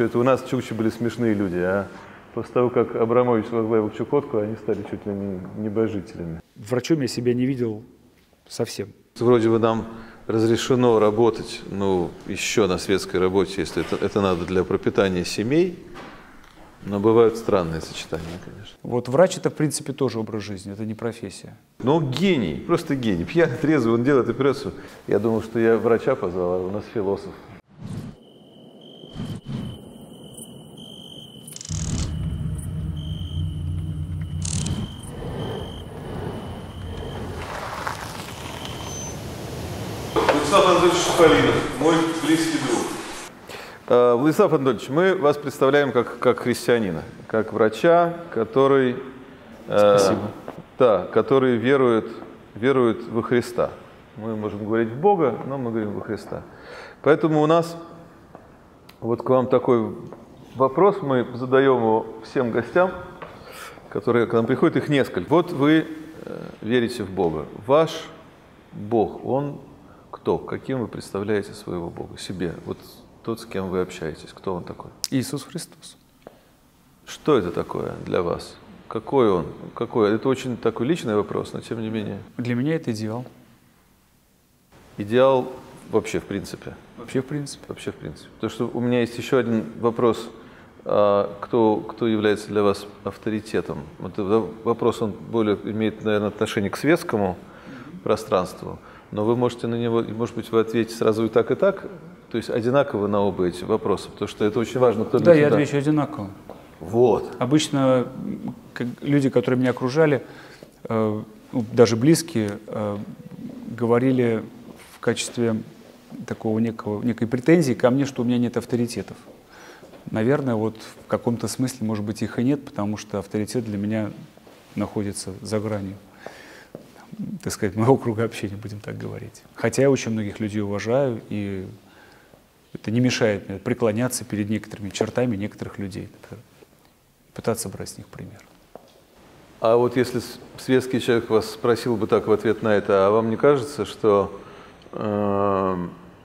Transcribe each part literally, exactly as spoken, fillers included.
Это у нас в Чукче были смешные люди, а после того, как Абрамович возглавил Чукотку, они стали чуть ли не небожителями. Врачом я себя не видел совсем. Вроде бы нам разрешено работать, ну, еще на светской работе, если это, это надо для пропитания семей, но бывают странные сочетания, конечно. Вот врач — это, в принципе, тоже образ жизни, это не профессия. Но он гений, просто гений. Пьяный, трезвый, он делает операцию. Я думал, что я врача позвал, а у нас философ. Владислав Анатольевич Полина, мой близкий друг. Владислав Анатольевич, мы вас представляем как, как христианина, как врача, который, э, да, который верует, верует во Христа. Мы можем говорить в Бога, но мы говорим во Христа. Поэтому у нас вот к вам такой вопрос, мы задаем его всем гостям, которые к нам приходят, их несколько. Вот вы верите в Бога. Ваш Бог, он... Кто? Каким вы представляете своего Бога? Себе. Вот тот, с кем вы общаетесь. Кто он такой? Иисус Христос. Что это такое для вас? Какой он? Какой? Это очень такой личный вопрос, но тем не менее. Для меня это идеал. Идеал вообще в принципе? Вообще в принципе. Вообще в принципе. Потому что у меня есть еще один вопрос. Кто, кто является для вас авторитетом? Вот вопрос, он более имеет, наверное, отношение к светскому пространству. Но вы можете на него, может быть, вы ответите сразу и так, и так, то есть одинаково на оба эти вопросы, потому что это очень важно. Кто да, я сюда. Отвечу одинаково. Вот. Обычно люди, которые меня окружали, даже близкие, говорили в качестве такого некого, некой претензии ко мне, что у меня нет авторитетов. Наверное, вот в каком-то смысле, может быть, их и нет, потому что авторитет для меня находится за гранью, так сказать, моего круга общения, будем так говорить. Хотя я очень многих людей уважаю, и это не мешает мне преклоняться перед некоторыми чертами некоторых людей, например, пытаться брать с них пример. А вот если светский человек вас спросил бы так в ответ на это, а вам не кажется, что э,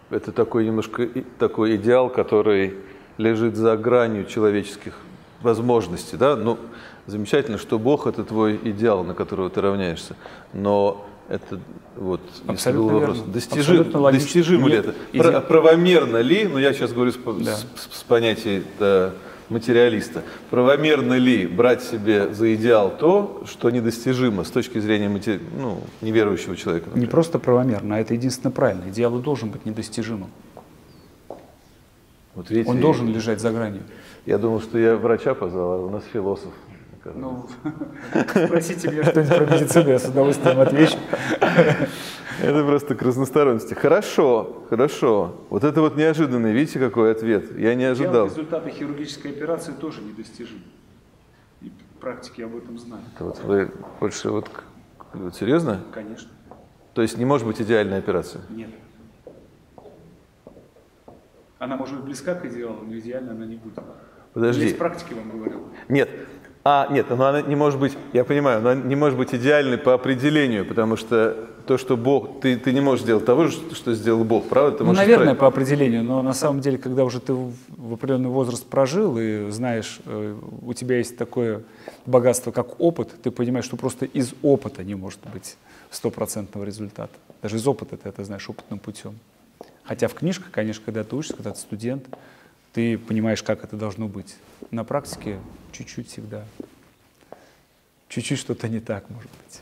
это такой немножко такой идеал, который лежит за гранью человеческих возможностей, да? Ну, замечательно, что Бог — это твой идеал, на которого ты равняешься, но это вот абсолютно был вопрос, достижим, абсолютно достижим ли это, Про, правомерно ли, но ну, я сейчас говорю с, да. с, с, с понятия да, материалиста, правомерно ли брать себе за идеал то, что недостижимо с точки зрения матери... ну, неверующего человека? Например. Не просто правомерно, а это единственно правильно, идеал должен быть недостижимым. Вот видите, он должен я... лежать за гранью. Я думал, что я врача позвал, а у нас философ. Ну, спросите меня что-нибудь про медицину, я с удовольствием отвечу. Это просто к разносторонности. Хорошо, хорошо. Вот это вот неожиданный, видите, какой ответ? Я не ожидал. Результаты хирургической операции тоже недостижимы. И практики об этом знают. Это вот вы больше вот, вот серьезно? Конечно. То есть не может быть идеальная операция? Нет. Она может быть близка к идеалу, но идеально она не будет. Подожди. Есть практики, вам говорил. Нет. А, нет, она не может быть, я понимаю, она не может быть идеальной по определению, потому что то, что Бог, ты, ты не можешь сделать того, что сделал Бог, правда? Ты ну, наверное, исправить... по определению, но на самом деле, когда уже ты в определенный возраст прожил и знаешь, у тебя есть такое богатство, как опыт, ты понимаешь, что просто из опыта не может быть стопроцентного результата. Даже из опыта ты это знаешь опытным путем. Хотя в книжках, конечно, когда ты учишься, когда ты студент, ты понимаешь, как это должно быть. На практике чуть-чуть всегда. Чуть-чуть что-то не так, может быть.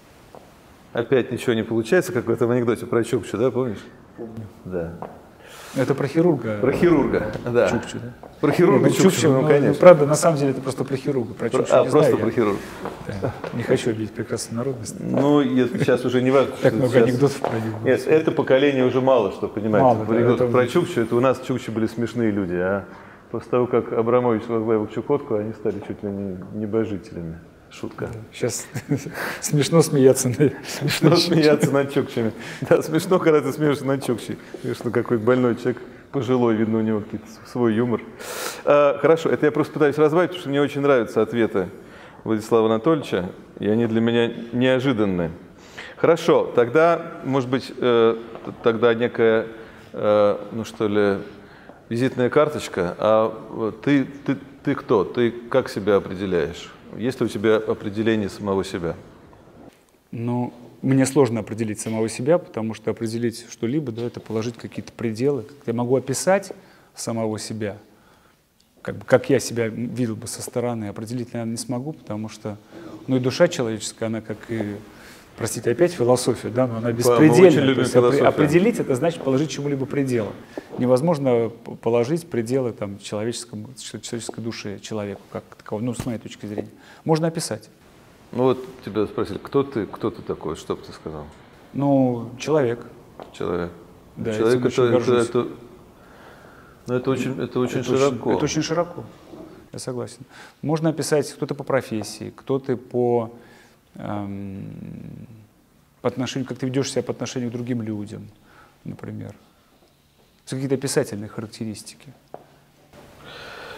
Опять ничего не получается, как в этом анекдоте про Чукчу, да, помнишь? Помню. Да. Это про хирурга. Про хирурга, да. Чукчу, да? Про хирурга Чукчу, Чукчу ну, конечно. Ну, правда, на самом деле это просто про хирурга, про Чукчу. А, не просто знаю, про я... хирурга. Да. Не хочу обидеть прекрасную народность. Ну, сейчас уже не важно. Так много анекдотов про него. Нет, это поколение уже мало что понимает. Анекдот про Чукчу, это у нас в Чукче были смешные люди, а... После того, как Абрамович возглавил Чукотку, они стали чуть ли не небожителями. Шутка. Сейчас смешно смеяться над Смешно смеяться над чукчами. Да, смешно, когда ты смеешься над чукчей. Конечно, какой больной человек, пожилой, видно, у него свой юмор. А, хорошо, это я просто пытаюсь разбавить, потому что мне очень нравятся ответы Владислава Анатольевича, и они для меня неожиданны. Хорошо, тогда, может быть, э, тогда некая, э, ну что ли... Визитная карточка. А ты, ты, ты кто? Ты как себя определяешь? Есть ли у тебя определение самого себя? Ну, мне сложно определить самого себя, потому что определить что-либо, да, это положить какие-то пределы. Я могу описать самого себя, как бы, как я себя видел бы со стороны. Определить, наверное, не смогу, потому что, ну, и душа человеческая, она как и... Простите, опять философия, да, но она беспредельна. То есть определить — это значит положить чему-либо пределы. Невозможно положить пределы там, человеческому, человеческой душе человеку, как такового, ну, с моей точки зрения. Можно описать. Ну вот тебя спросили, кто ты, кто ты такой, что бы ты сказал? Ну, человек. Человек. Да, человек — это, это, это, ну, это очень, это очень это широко. Очень, это очень широко, я согласен. Можно описать кто-то по профессии, кто-то по... по отношению, как ты ведешь себя по отношению к другим людям, например. Какие-то описательные характеристики.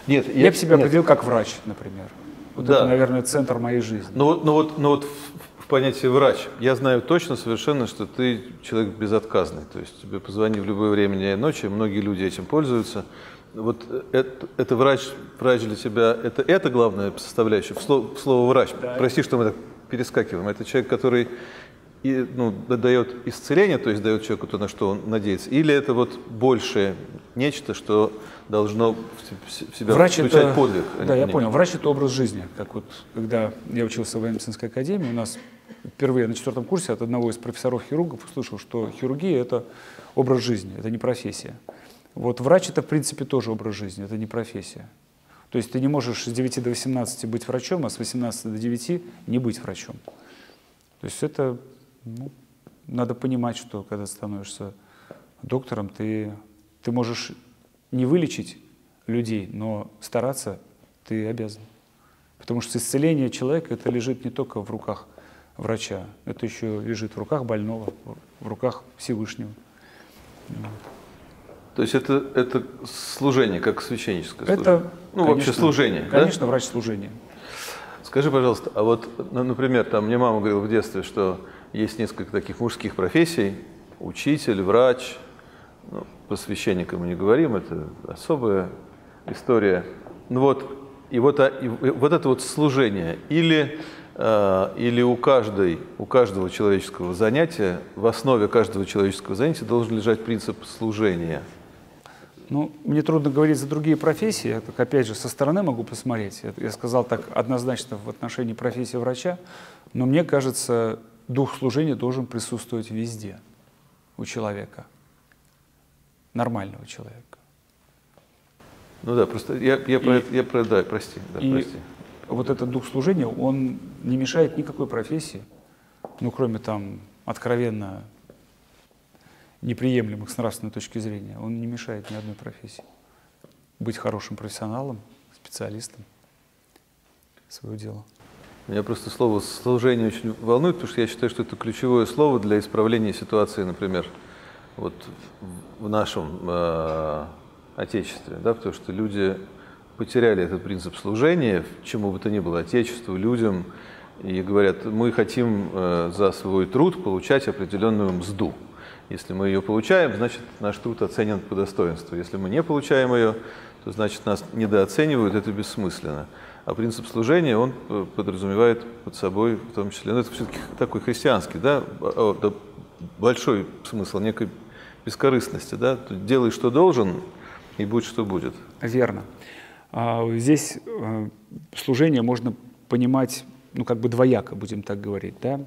Нет, я, я бы себя нет. определил как врач, например. Вот да. Это, наверное, центр моей жизни. Но, но вот, но вот в, в понятии врач я знаю точно совершенно, что ты человек безотказный. То есть тебе позвони в любое время дня и ночи, многие люди этим пользуются. Вот это, это врач, врач для тебя, это, это главная составляющая, слово, слово врач. Да. Прости, что мы так перескакиваем. Это человек, который и, ну, дает исцеление, то есть дает человеку то, на что он надеется, или это вот большее нечто, что должно в себя врач включать это, подвиг? Да, я понял. Врач — это образ жизни. Как вот, когда я учился в военно-медицинской академии, у нас впервые на четвертом курсе от одного из профессоров-хирургов услышал, что хирургия — это образ жизни, это не профессия. Вот врач — это, в принципе, тоже образ жизни, это не профессия. То есть ты не можешь с девяти до восемнадцати быть врачом, а с восемнадцати до девяти не быть врачом. То есть это, ну, надо понимать, что когда становишься доктором, ты, ты можешь не вылечить людей, но стараться ты обязан. Потому что исцеление человека — это лежит не только в руках врача, это еще лежит в руках больного, в руках Всевышнего. То есть это, это служение, как священническое это, служение? Ну, конечно, вообще служение. Конечно, да? Врач служение. Скажи, пожалуйста, а вот, ну, например, там мне мама говорила в детстве, что есть несколько таких мужских профессий: учитель, врач. Ну, про священника мы не говорим, это особая история. Ну вот, и вот, и вот это вот служение. Или, э, или у, каждой, у каждого человеческого занятия, в основе каждого человеческого занятия должен лежать принцип служения. Ну, мне трудно говорить за другие профессии, я так, опять же, со стороны могу посмотреть. Я сказал так однозначно в отношении профессии врача, но мне кажется, дух служения должен присутствовать везде у человека, нормального человека. Ну да, просто я, я, про, и, я про, да, прости, да, и прости. Вот этот дух служения, он не мешает никакой профессии, ну, кроме там откровенно неприемлемых с нравственной точки зрения, он не мешает ни одной профессии. Быть хорошим профессионалом, специалистом, свое дело. Меня просто слово «служение» очень волнует, потому что я считаю, что это ключевое слово для исправления ситуации, например, вот в нашем э, Отечестве, да, потому что люди потеряли этот принцип служения, чему бы то ни было, Отечеству, людям, и говорят, мы хотим э, за свой труд получать определенную мзду. Если мы ее получаем, значит, наш труд оценен по достоинству. Если мы не получаем ее, то, значит, нас недооценивают, это бессмысленно. А принцип служения, он подразумевает под собой, в том числе, ну, это все-таки такой христианский, да, большой смысл некой бескорыстности, да, делай, что должен, и будь, что будет. Верно. Здесь служение можно понимать, ну, как бы двояко, будем так говорить, да.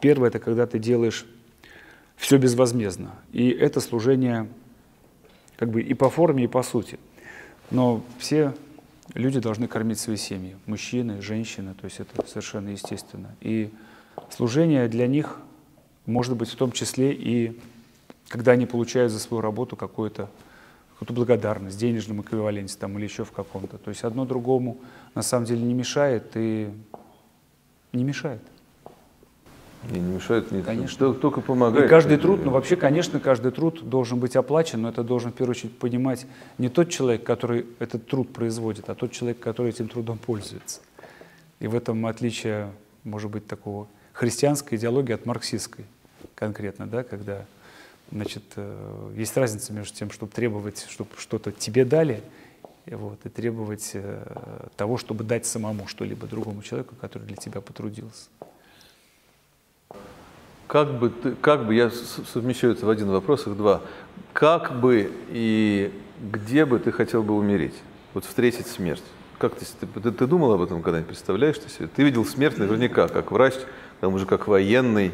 Первое — это когда ты делаешь все безвозмездно. И это служение как бы и по форме, и по сути. Но все люди должны кормить свои семьи. Мужчины, женщины, то есть это совершенно естественно. И служение для них может быть в том числе и когда они получают за свою работу какую-то какую-то благодарность, денежном эквиваленте там, или еще в каком-то. То есть одно другому на самом деле не мешает и не мешает. И не мешает, не конечно. Только помогает. И каждый труд, ну вообще, конечно, каждый труд должен быть оплачен, но это должен в первую очередь понимать не тот человек, который этот труд производит, а тот человек, который этим трудом пользуется. И в этом отличие, может быть, такого христианской идеологии от марксистской конкретно, да, когда Значит, есть разница между тем, чтобы требовать, чтобы что-то тебе дали, вот, и требовать того, чтобы дать самому что-либо другому человеку, который для тебя потрудился. Как бы, как бы, я совмещаю это в один вопрос, их два. Как бы и где бы ты хотел бы умереть? Вот встретить смерть. Как ты, ты, ты думал об этом когда-нибудь, представляешь ты себе? Ты видел смерть наверняка, как врач, к тому же как военный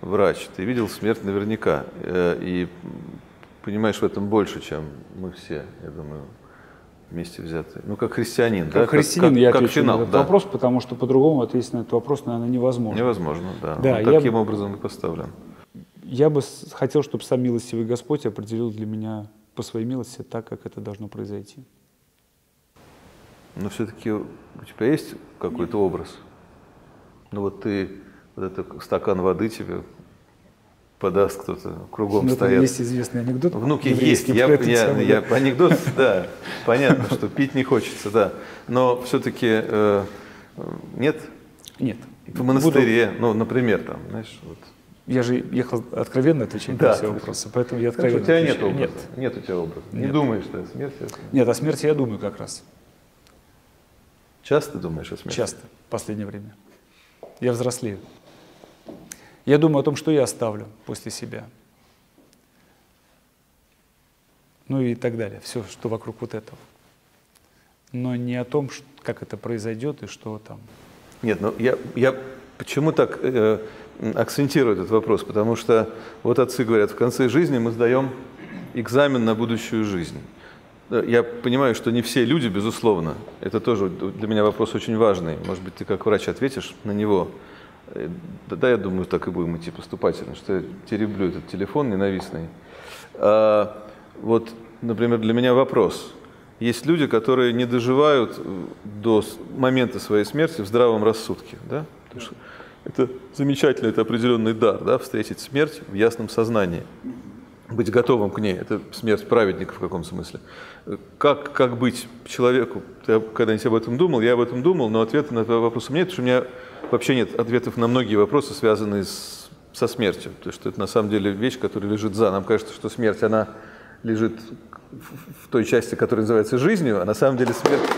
врач. Ты видел смерть наверняка. И понимаешь в этом больше, чем мы все, я думаю, вместе взятые. Ну, как христианин, как да? Христианин, как, я как отвечу финал, на этот да. вопрос, потому что по-другому ответить на этот вопрос, наверное, невозможно. Невозможно, да. да ну, таким б... образом и поставлен. Я бы хотел, чтобы сам милостивый Господь определил для меня по своей милости так, как это должно произойти. Но все-таки у тебя есть какой-то образ? Ну вот ты, вот этот стакан воды тебе подаст кто-то, кругом ну, стоят. Есть известный анекдот. Внуки есть, я, я, я, анекдот, да, понятно, что пить не хочется, да. Но все-таки э, нет? Нет. В монастыре, Буду... ну, например, там, знаешь, вот. Я же ехал откровенно отвечать да, на все вопросы, поэтому я откровенно отвечаю. У тебя отвечаю. Нет образа? Нет. Нет у тебя образа? Нет. Не думаешь ты о смерти? Нет, о смерти я думаю как раз. Часто думаешь о смерти? Часто, в последнее время. Я взрослею. Я думаю о том, что я оставлю после себя. Ну и так далее, все, что вокруг вот этого. Но не о том, как это произойдет и что там. Нет, ну я, я почему так э, акцентирую этот вопрос? Потому что вот отцы говорят, в конце жизни мы сдаем экзамен на будущую жизнь. Я понимаю, что не все люди, безусловно. Это тоже для меня вопрос очень важный. Может быть, ты как врач ответишь на него. Да, я думаю, так и будем идти поступательно, что я тереблю этот телефон ненавистный. А, вот, например, для меня вопрос. Есть люди, которые не доживают до момента своей смерти в здравом рассудке. Да? Потому что это замечательно, это определенный дар, да? Встретить смерть в ясном сознании. Быть готовым к ней. Это смерть праведника в каком смысле. Как, как быть человеку? Ты когда-нибудь об этом думал? Я об этом думал, но ответа на этот вопрос у меня нет, потому что у меня вообще нет ответов на многие вопросы, связанные с, со смертью. Потому что это на самом деле вещь, которая лежит за. Нам кажется, что смерть, она лежит в той части, которая называется жизнью, а на самом деле смерть...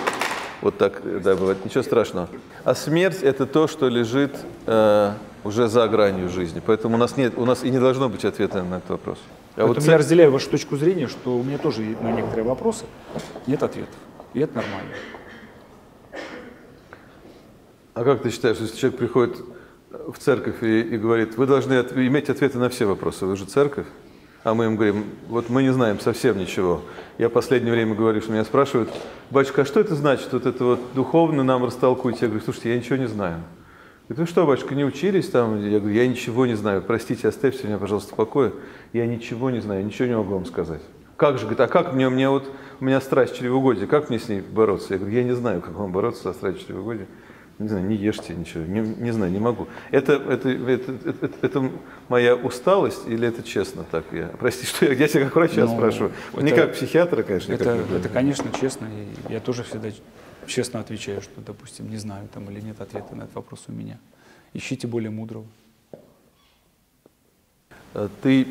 Вот так, да, бывает. Ничего страшного. А смерть – это то, что лежит э, уже за гранью жизни. Поэтому у нас, нет, у нас и не должно быть ответа на этот вопрос. А вот я разделяю вашу точку зрения, что у меня тоже на некоторые вопросы нет ответов. И это нормально. А как ты считаешь, если человек приходит в церковь и, и говорит, вы должны от, иметь ответы на все вопросы, вы же церковь? А мы им говорим, вот мы не знаем совсем ничего. Я в последнее время говорю, что меня спрашивают, батюшка, а что это значит, вот это вот духовно нам растолкуете? Я говорю, слушайте, я ничего не знаю. Говорит, ну что, батюшка, не учились там? Я говорю, я ничего не знаю, простите, оставьте меня, пожалуйста, в покое. Я ничего не знаю, ничего не могу вам сказать. Как же, говорит, а как мне, у меня вот, у меня страсть чревоугодия, как мне с ней бороться? Я говорю, я не знаю, как вам бороться со страстью чревоугодия. Не знаю, не ешьте ничего, не, не знаю, не могу. Это, это, это, это, это моя усталость или это честно так? Я, прости, что я, я тебя как врача Но спрашиваю. Это, не как психиатра, конечно. Это, это, это, конечно, честно. Я тоже всегда честно отвечаю, что, допустим, не знаю там или нет ответа на этот вопрос у меня. Ищите более мудрого. Ты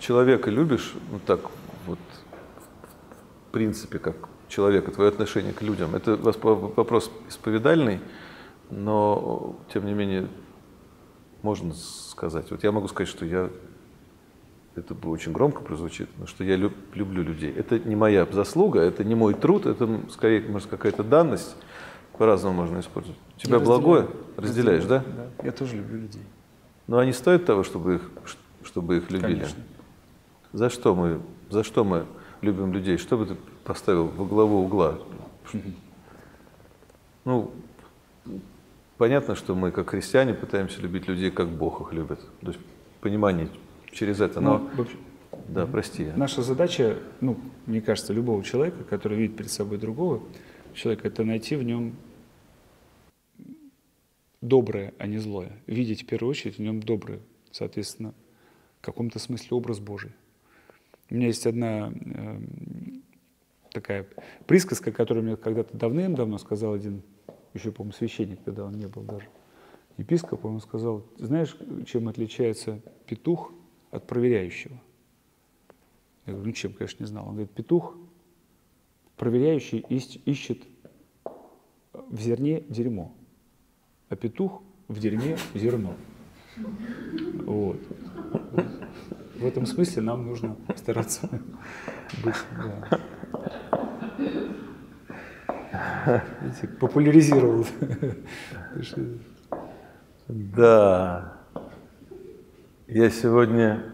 человека любишь, ну так вот, в принципе, как человека, твое отношение к людям? Это вопрос исповедальный. Но, тем не менее, можно сказать, вот я могу сказать, что я, это очень громко прозвучит, но что я люб, люблю людей. Это не моя заслуга, это не мой труд, это, скорее, может, какая-то данность, по-разному можно использовать. У тебя я благое разделяю. разделяешь, да? Да, я тоже люблю людей. Но они стоят того, чтобы их, чтобы их любили? Конечно. За что мы, за что мы любим людей? Что бы ты поставил во главу угла? Ну... Понятно, что мы, как христиане, пытаемся любить людей, как Бог их любит. То есть понимание через это. Но... Ну, вообще, да, прости. Наша задача, ну, мне кажется, любого человека, который видит перед собой другого человека, это найти в нем доброе, а не злое. Видеть в первую очередь в нем доброе, соответственно, в каком-то смысле образ Божий. У меня есть одна э, такая присказка, которую мне когда-то давным-давно сказал один, еще, по-моему, священник, когда он не был даже епископом, он сказал, знаешь, чем отличается петух от проверяющего? Я говорю, ну чем, конечно, не знал. Он говорит, петух, проверяющий, ищет в зерне дерьмо, а петух в дерьме зерно. Вот. В этом смысле нам нужно стараться быть, да. Видите, популяризировал. Да. Я сегодня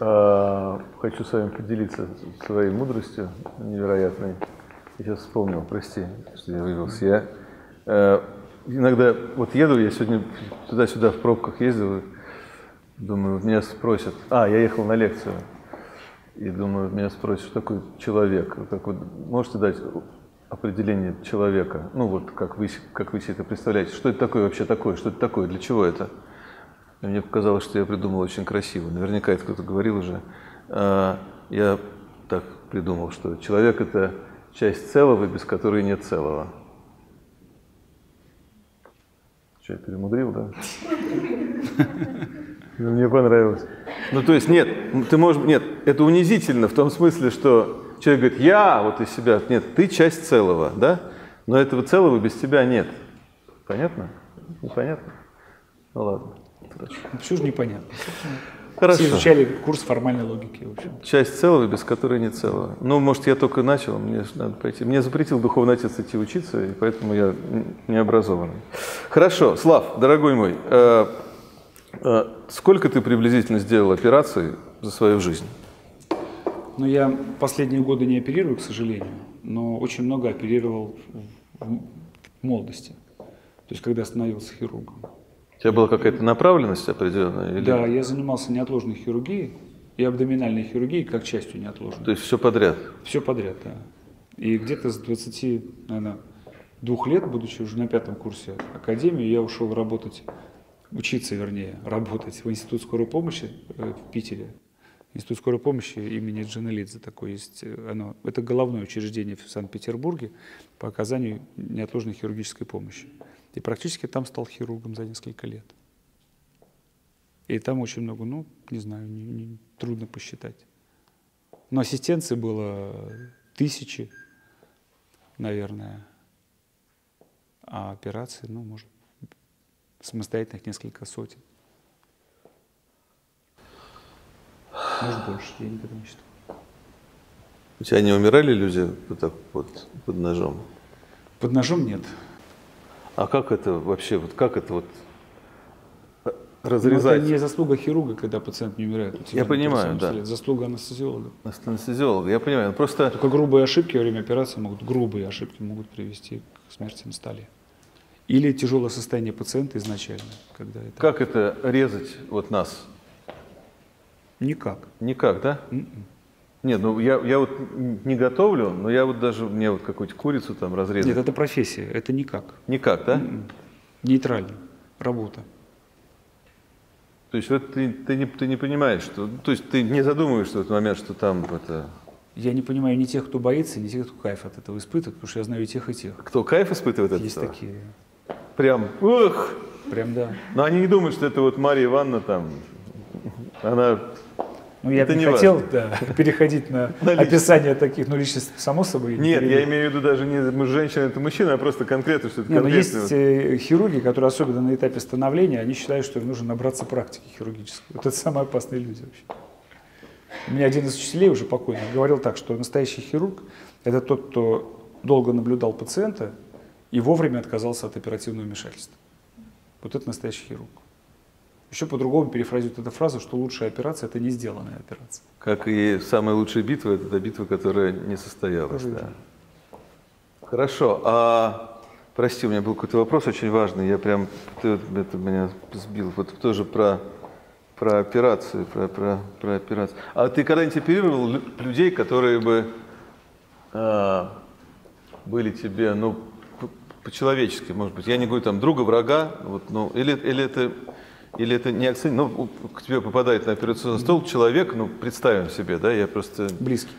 э, хочу с вами поделиться своей мудростью невероятной. Я сейчас вспомнил, прости, что я вывелся. Я э, иногда вот еду, я сегодня туда-сюда в пробках ездил, думаю, меня спросят. А, я ехал на лекцию, и думаю, меня спросят, что такое человек. Как вы можете дать определение человека? Ну вот, как вы, как вы себе это представляете. Что это такое вообще такое? Что это такое? Для чего это? И мне показалось, что я придумал очень красиво. Наверняка это кто-то говорил уже. Я так придумал, что человек — это часть целого, без которой нет целого. Что, я перемудрил, да? Мне понравилось. Ну, то есть, нет, ты можешь, нет, это унизительно в том смысле, что человек говорит, я вот из себя, нет, ты часть целого, да? Но этого целого без тебя нет. Понятно? Непонятно? Ну, ладно. Все же непонятно. Хорошо. Все изучали курс формальной логики. В общем. Часть целого, без которой нет целого. Ну, может, я только начал, мне надо пойти. Мне запретил духовный отец идти учиться, и поэтому я не образованный. Хорошо, Слав, дорогой мой, э, э, сколько ты приблизительно сделал операций за свою жизнь? Ну, я последние годы не оперирую, к сожалению, но очень много оперировал в молодости, то есть когда становился хирургом. У тебя была какая-то направленность определенная? Или... Да, я занимался неотложной хирургией и абдоминальной хирургией как частью неотложной. То есть все подряд? Все подряд, да. И где-то с двадцати, наверное, двух лет, будучи уже на пятом курсе академии, я ушел работать, учиться, вернее, работать в Институт скорой помощи в Питере. Институт скорой помощи имени Джанелидзе такой есть. Оно, это головное учреждение в Санкт-Петербурге по оказанию неотложной хирургической помощи. И практически там стал хирургом за несколько лет. И там очень много, ну, не знаю, не, не, трудно посчитать. Но ассистенции было тысячи, наверное, а операций, ну, может, самостоятельных несколько сотен. Может, больше, я никогда не считал. У тебя не умирали люди вот так вот под ножом? Под ножом нет. А как это вообще, вот как это вот разрезать? Ну, это не заслуга хирурга, когда пациент не умирает. Я понимаю, да. Лет. Заслуга анестезиолога. Анестезиолога, я понимаю. Просто... Только грубые ошибки во время операции могут, грубые ошибки могут привести к смерти на столе. Или тяжелое состояние пациента изначально. Когда это... Как это резать вот нас? Никак. Никак, да? Mm-mm. Нет, ну я, я вот не готовлю, но я вот даже, мне вот какую-то курицу там разрезать. Нет, это профессия, это никак. Никак, да? Mm-mm. Нейтрально, работа. То есть вот ты, ты, не, ты не понимаешь, что, то есть ты не задумываешься в этот момент, что там это... Я не понимаю ни тех, кто боится, ни тех, кто кайф от этого испытывает, потому что я знаю и тех, и тех. Кто кайф испытывает от этого? Есть такие. Прям, ух! Прям, да. Но они не думают, что это вот Мария Ивановна там, она... Ну, я бы не хотел, да, переходить на, на описание таких, ну, личностей, само собой. Нет, я имею в виду даже не мужчина, это мужчина, а просто конкретно, что это конкретно. Есть э, хирурги, которые особенно на этапе становления, они считают, что им нужно набраться практики хирургической. Вот это самые опасные люди вообще. У меня один из учителей, уже покойный, говорил так, что настоящий хирург – это тот, кто долго наблюдал пациента и вовремя отказался от оперативного вмешательства. Вот это настоящий хирург. Еще по-другому перефразирует эту фразу, что лучшая операция – это не сделанная операция. Как и самая лучшая битва – это та битва, которая не состоялась. Да. Хорошо. А, прости, у меня был какой-то вопрос очень важный. Я прям, ты, это меня сбил. Вот тоже про, про операцию, про, про, про операцию. А ты когда-нибудь оперировал людей, которые бы а, были тебе, ну, по-человечески, может быть? Я не говорю там друга, врага, вот, ну, или, или это… Или это не акцент, ну, к тебе попадает на операционный стол человек, ну, представим себе, да, я просто... Близкий.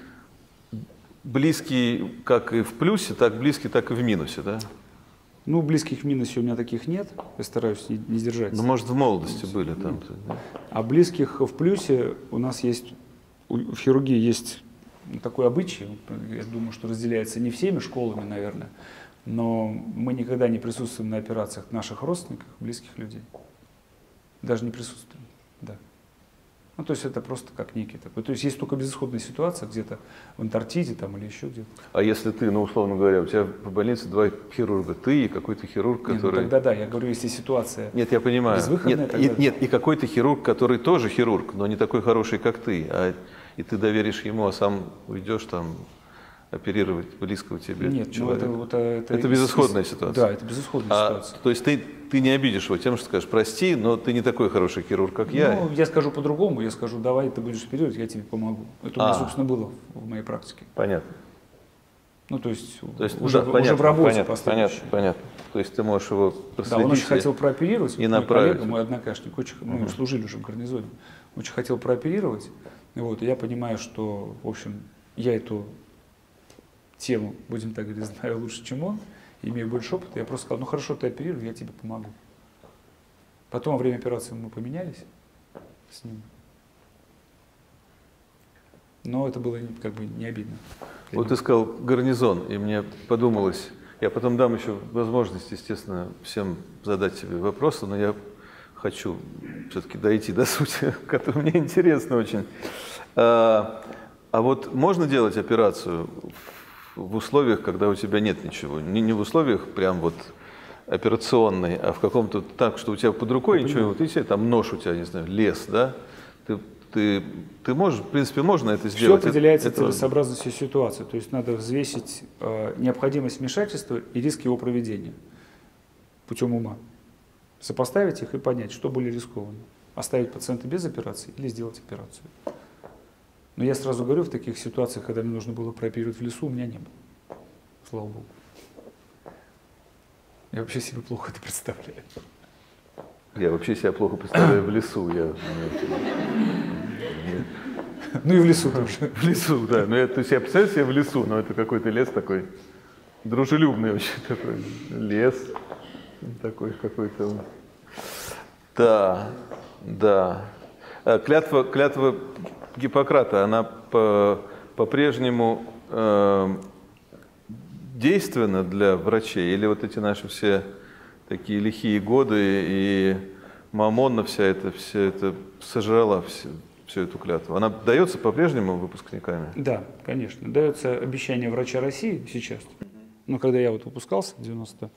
Близкий как и в плюсе, так близкий, так и в минусе, да? Ну, близких в минусе у меня таких нет, я стараюсь не, не держаться. Ну, может, в молодости были там. Да. А близких в плюсе у нас есть в хирургии есть такой обычай, я думаю, что разделяется не всеми школами, наверное, но мы никогда не присутствуем на операциях наших родственников, близких людей. Даже не присутствуем, да. Ну, то есть это просто как некий такой. То есть есть только безысходная ситуация где-то в Антарктиде там, или еще где-то. А если ты, ну, условно говоря, у тебя в больнице два хирурга, ты и какой-то хирург, который… Нет, ну, тогда да, я говорю, если ситуация нет, я понимаю. Безвыходная, нет, тогда… и, нет, и какой-то хирург, который тоже хирург, но не такой хороший, как ты, а и ты доверишь ему, а сам уйдешь там оперировать близкого тебе нет, человека. Ну, это, это, это безысходная это, ситуация. Да, это безысходная а, ситуация. То есть ты… Ты не обидишь его тем, что скажешь, прости, но ты не такой хороший хирург, как я. Ну, я скажу по-другому, я скажу, давай, ты будешь оперировать, я тебе помогу. Это у меня, собственно, было в моей практике. Понятно. Ну, то есть, то есть уже, да, уже понятно, в работе поставишь. Понятно, понятно. То есть ты можешь его проследить. Да, он очень хотел прооперировать. И направить. Мой коллега, мой однокашник, очень, мы угу. служили уже в гарнизоне, очень хотел прооперировать. Вот, и я понимаю, что, в общем, я эту тему, будем так говорить, знаю лучше, чем он. Имею больше опыта, я просто сказал, ну хорошо, ты оперируй, я тебе помогу. Потом во время операции мы поменялись с ним. Но это было как бы не обидно. Вот ты сказал гарнизон, и мне подумалось, я потом дам еще возможность, естественно, всем задать тебе вопросы, но я хочу все-таки дойти до сути, которая мне интересна очень. А, а вот можно делать операцию в условиях, когда у тебя нет ничего, не, не в условиях прям вот операционной, а в каком-то так, что у тебя под рукой я ничего, понимаю. Вот если там нож у тебя, не знаю, лес, да, ты, ты, ты можешь, в принципе, можно это сделать. Все определяется целесообразностью ситуации, то есть надо взвесить э, необходимость вмешательства и риск его проведения путем ума, сопоставить их и понять, что более рискованно, оставить пациента без операции или сделать операцию. Но я сразу говорю, в таких ситуациях, когда мне нужно было прооперировать в лесу, у меня не было. Слава Богу. Я вообще себе плохо это представляю. Я вообще себя плохо представляю в лесу. Я... Ну и в лесу тоже. В лесу, да. Ну, я, то есть я представляю себе в лесу, но это какой-то лес такой дружелюбный вообще такой. Лес такой какой-то. Да, да. Клятва, клятва... Гиппократа, она по-прежнему э, действенна для врачей? Или вот эти наши все такие лихие годы и мамонна вся это, все это сожрала все, всю эту клятву? Она дается по-прежнему выпускниками? Да, конечно. Дается обещание врача России сейчас. Но когда я вот выпускался в девяносто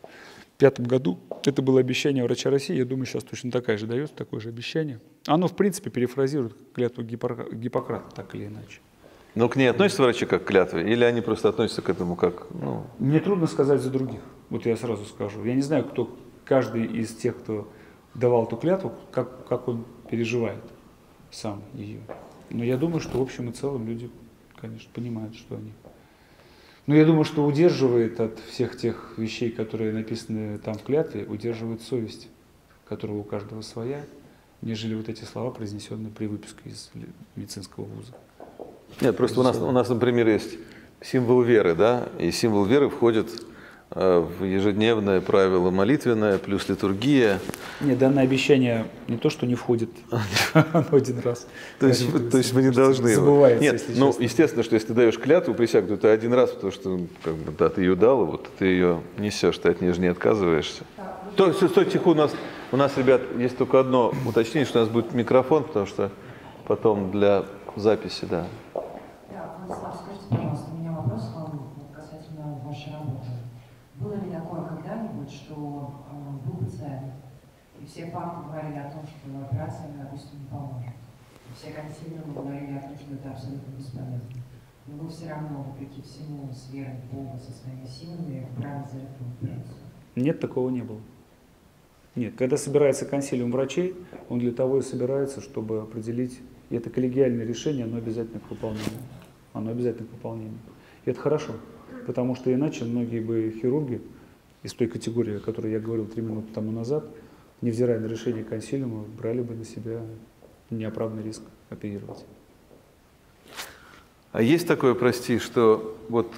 пятом году, это было обещание врача России, я думаю, сейчас точно такая же дается, такое же обещание. Оно, в принципе, перефразирует клятву Гиппократа, так или иначе. Но к ней относятся врачи как к клятве, или они просто относятся к этому как… Ну... Мне трудно сказать за других, вот я сразу скажу. Я не знаю, кто каждый из тех, кто давал эту клятву, как, как он переживает сам ее. Но я думаю, что в общем и целом люди, конечно, понимают, что они… Но я думаю, что удерживает от всех тех вещей, которые написаны там в клятве, удерживает совесть, которая у каждого своя, нежели вот эти слова, произнесенные при выписке из медицинского вуза. Нет, просто у нас, у нас, например, есть символ веры, да, и символ веры входит в ежедневное правило молитвенное, плюс литургия. Нет, данное обещание не то, что не входит, оно один раз. То есть мы не должны его. Забывается, если честно. Ну, естественно, что если ты даешь клятву, присягу, то это один раз, потому что, как бы, да, ты ее дал, вот ты ее несешь, ты от нее же не отказываешься. Стой, стой, тихо, у нас, у нас, ребят, есть только одно уточнение, что у нас будет микрофон, потому что потом для записи, да. Да, Владислав, скажите, пожалуйста, у меня вопрос касательно вашей работы. Было ли такое когда-нибудь, что э, был пациент, и все папы говорили о том, что операция, допустим, не поможет. И все консилиумы говорили о том, что это абсолютно бесполезно. Но вы все равно, вопреки всему, с верой в Бога, со своими силами, правильно за эту операцию? Нет, такого не было. Нет, когда собирается консилиум врачей, он для того и собирается, чтобы определить, и это коллегиальное решение, оно обязательно к выполнению. Оно обязательно к выполнению. И это хорошо. Потому что иначе многие бы хирурги из той категории, о которой я говорил три минуты тому назад, невзирая на решение консилиума, брали бы на себя неоправданный риск оперировать. А есть такое, прости, что вот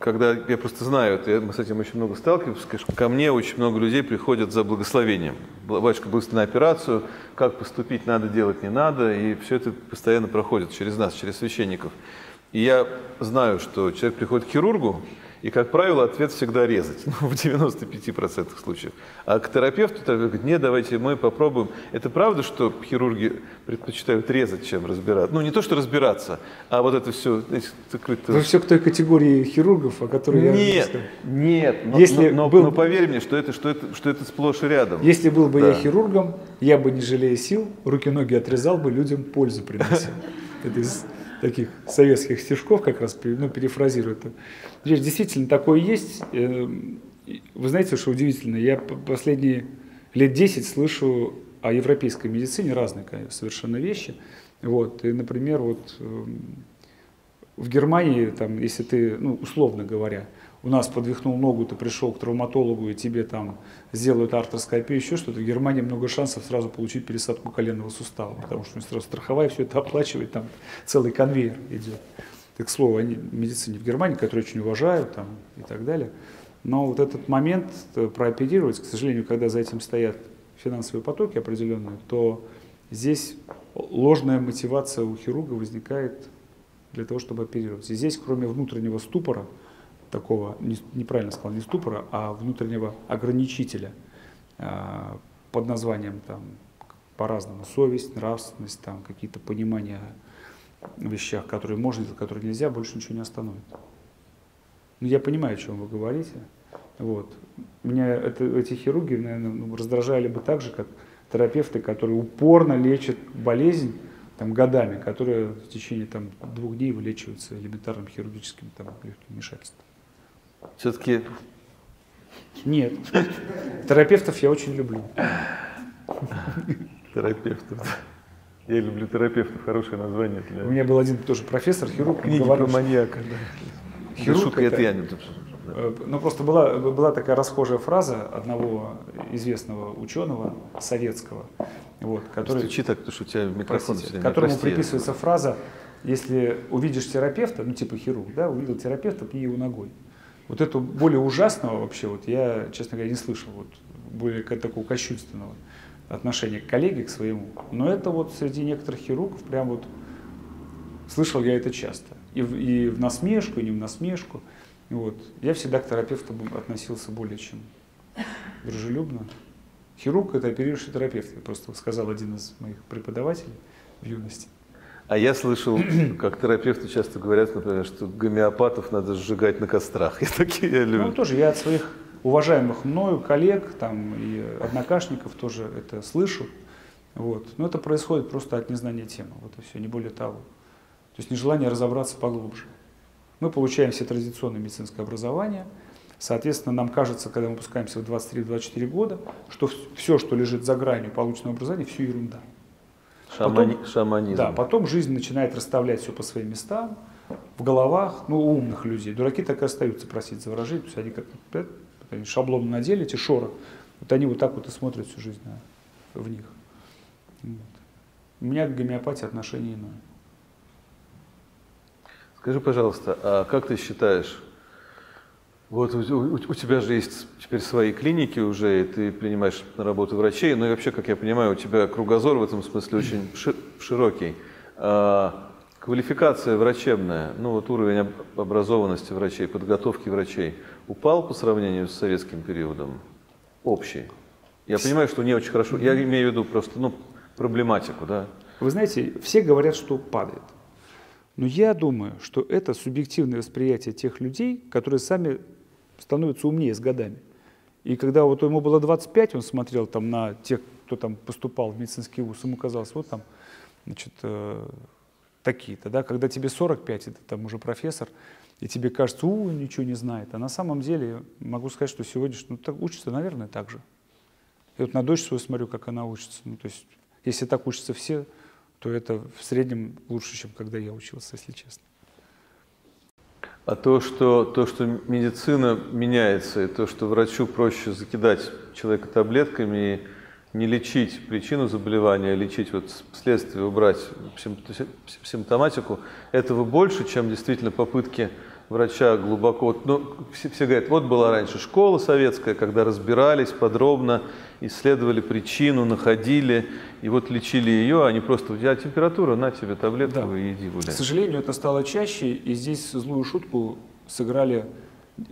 когда я просто знаю, я, мы с этим очень много сталкиваемся, конечно, ко мне очень много людей приходят за благословением. Батюшка, быстро на операцию, как поступить надо, делать не надо, и все это постоянно проходит через нас, через священников. И я знаю, что человек приходит к хирургу, и, как правило, ответ всегда резать, ну, в девяноста пяти процентах случаев. А к терапевту говорит, нет, давайте мы попробуем. Это правда, что хирурги предпочитают резать, чем разбираться? Ну, не то, что разбираться, а вот это все... Это все к той категории хирургов, о которой я... Нет, нет, но, если но, но, был... но поверь мне, что это, что, это, что это сплошь и рядом. Если был бы да. я хирургом, я бы, не жалея сил, руки-ноги отрезал бы, людям пользу приносил. Это из таких советских стишков, как раз, ну, перефразирую это. Речь действительно такое есть. Вы знаете, что удивительно, я последние лет десять слышу о европейской медицине, разные совершенно вещи. Вот. И, например, вот в Германии, там, если ты, ну, условно говоря, у нас подвихнул ногу, ты пришел к травматологу, и тебе там сделают артроскопию, еще что-то. В Германии много шансов сразу получить пересадку коленного сустава, потому что у них сразу страховая, все это оплачивает, там целый конвейер идет. Так, к слову, о медицине в Германии, которую очень уважают, там, и так далее. Но вот этот момент прооперировать, к сожалению, когда за этим стоят финансовые потоки определенные, то здесь ложная мотивация у хирурга возникает для того, чтобы оперировать. И здесь, кроме внутреннего ступора, такого, неправильно сказал, не ступора, а внутреннего ограничителя под названием по-разному совесть, нравственность, там какие-то понимания о вещах, которые можно, которые нельзя, больше ничего не остановит. Но я понимаю, о чем вы говорите. Вот. Меня это, эти хирурги, наверное, раздражали бы так же, как терапевты, которые упорно лечат болезнь там, годами, которые в течение там, двух дней вылечиваются элементарным хирургическим там, легким вмешательством. Все-таки... Нет. Терапевтов я очень люблю. Терапевтов. Я люблю терапевтов. Хорошее название. Для... У меня был один тоже профессор, хирург. Книги говорил, про маньяка. Да. Хирург это... это я не... Ну, просто была, была такая расхожая фраза одного известного ученого советского, вот, который, стучи так, потому что у тебя микрофон, простите, которому приписывается фраза, если увидишь терапевта, ну типа хирург, да, увидел терапевта, пни его ногой. Вот это более ужасного вообще, вот я, честно говоря, не слышал, вот, более такого кощунственного отношения к коллеге, к своему. Но это вот среди некоторых хирургов прям вот слышал я это часто. И в, и в насмешку, и не в насмешку. Вот. Я всегда к терапевту относился более чем дружелюбно. Хирург – это оперирующий терапевт, я просто сказал один из моих преподавателей в юности. А я слышал, как терапевты часто говорят, например, что гомеопатов надо сжигать на кострах. Я такие я люблю. Ну, тоже я от своих уважаемых мною коллег там, и однокашников тоже это слышу. Вот. Но это происходит просто от незнания темы, вот и все, не более того. То есть нежелание разобраться поглубже. Мы получаем все традиционное медицинское образование. Соответственно, нам кажется, когда мы пускаемся в двадцать три — двадцать четыре года, что все, что лежит за гранью полученного образования, все ерунда. Шамани... Потом, шаманизм. Да, потом жизнь начинает расставлять все по своим местам, в головах, ну, умных людей. Дураки так и остаются просить за выражение, то есть они как они шаблон надели, эти шоры, вот они вот так вот и смотрят всю жизнь на, в них. Вот. У меня к гомеопатии отношение иное. Скажи, пожалуйста, а как ты считаешь, вот у, у, у тебя же есть теперь свои клиники уже, и ты принимаешь на работу врачей, ну и вообще, как я понимаю, у тебя кругозор в этом смысле очень широкий. А, квалификация врачебная, ну вот уровень образованности врачей, подготовки врачей упал по сравнению с советским периодом? Общий. Я понимаю, что не очень хорошо, я имею в виду просто, ну, проблематику, да? Вы знаете, все говорят, что падает. Но я думаю, что это субъективное восприятие тех людей, которые сами становятся умнее с годами. И когда вот ему было двадцать пять, он смотрел там на тех, кто там поступал в медицинский вуз, ему казалось, вот там, значит, э, такие-то, да, когда тебе сорок пять, это там уже профессор, и тебе кажется, у, он ничего не знает. А на самом деле, могу сказать, что сегодня ну, так, учится, наверное, так же. Я вот на дочь свою смотрю, как она учится. Ну, то есть, если так учатся все, то это в среднем лучше, чем когда я учился, если честно. А то, что, то, что медицина меняется, и то, что врачу проще закидать человека таблетками и не лечить причину заболевания, а лечить вот следствие, убрать симптоматику, этого больше, чем действительно попытки врача глубоко, ну, все, все говорят, вот была раньше школа советская, когда разбирались подробно, исследовали причину, находили, и вот лечили ее, а не просто, а температура, на тебе таблетку, да. И иди гуляй. К сожалению, это стало чаще, и здесь злую шутку сыграли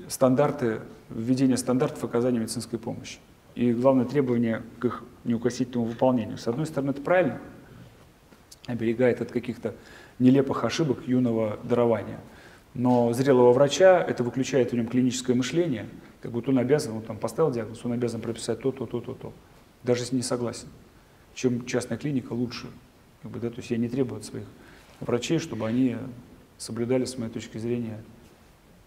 стандарты, введение стандартов оказания медицинской помощи. И главное требование к их неукоснительному выполнению. С одной стороны, это правильно, оберегает от каких-то нелепых ошибок юного дарования. Но зрелого врача это выключает в нем клиническое мышление, как будто он обязан, он там поставил диагноз, он обязан прописать то, то, то, то, то. Даже если не согласен. Чем частная клиника лучше. Как бы, да, то есть я не требую от своих врачей, чтобы они соблюдали, с моей точки зрения,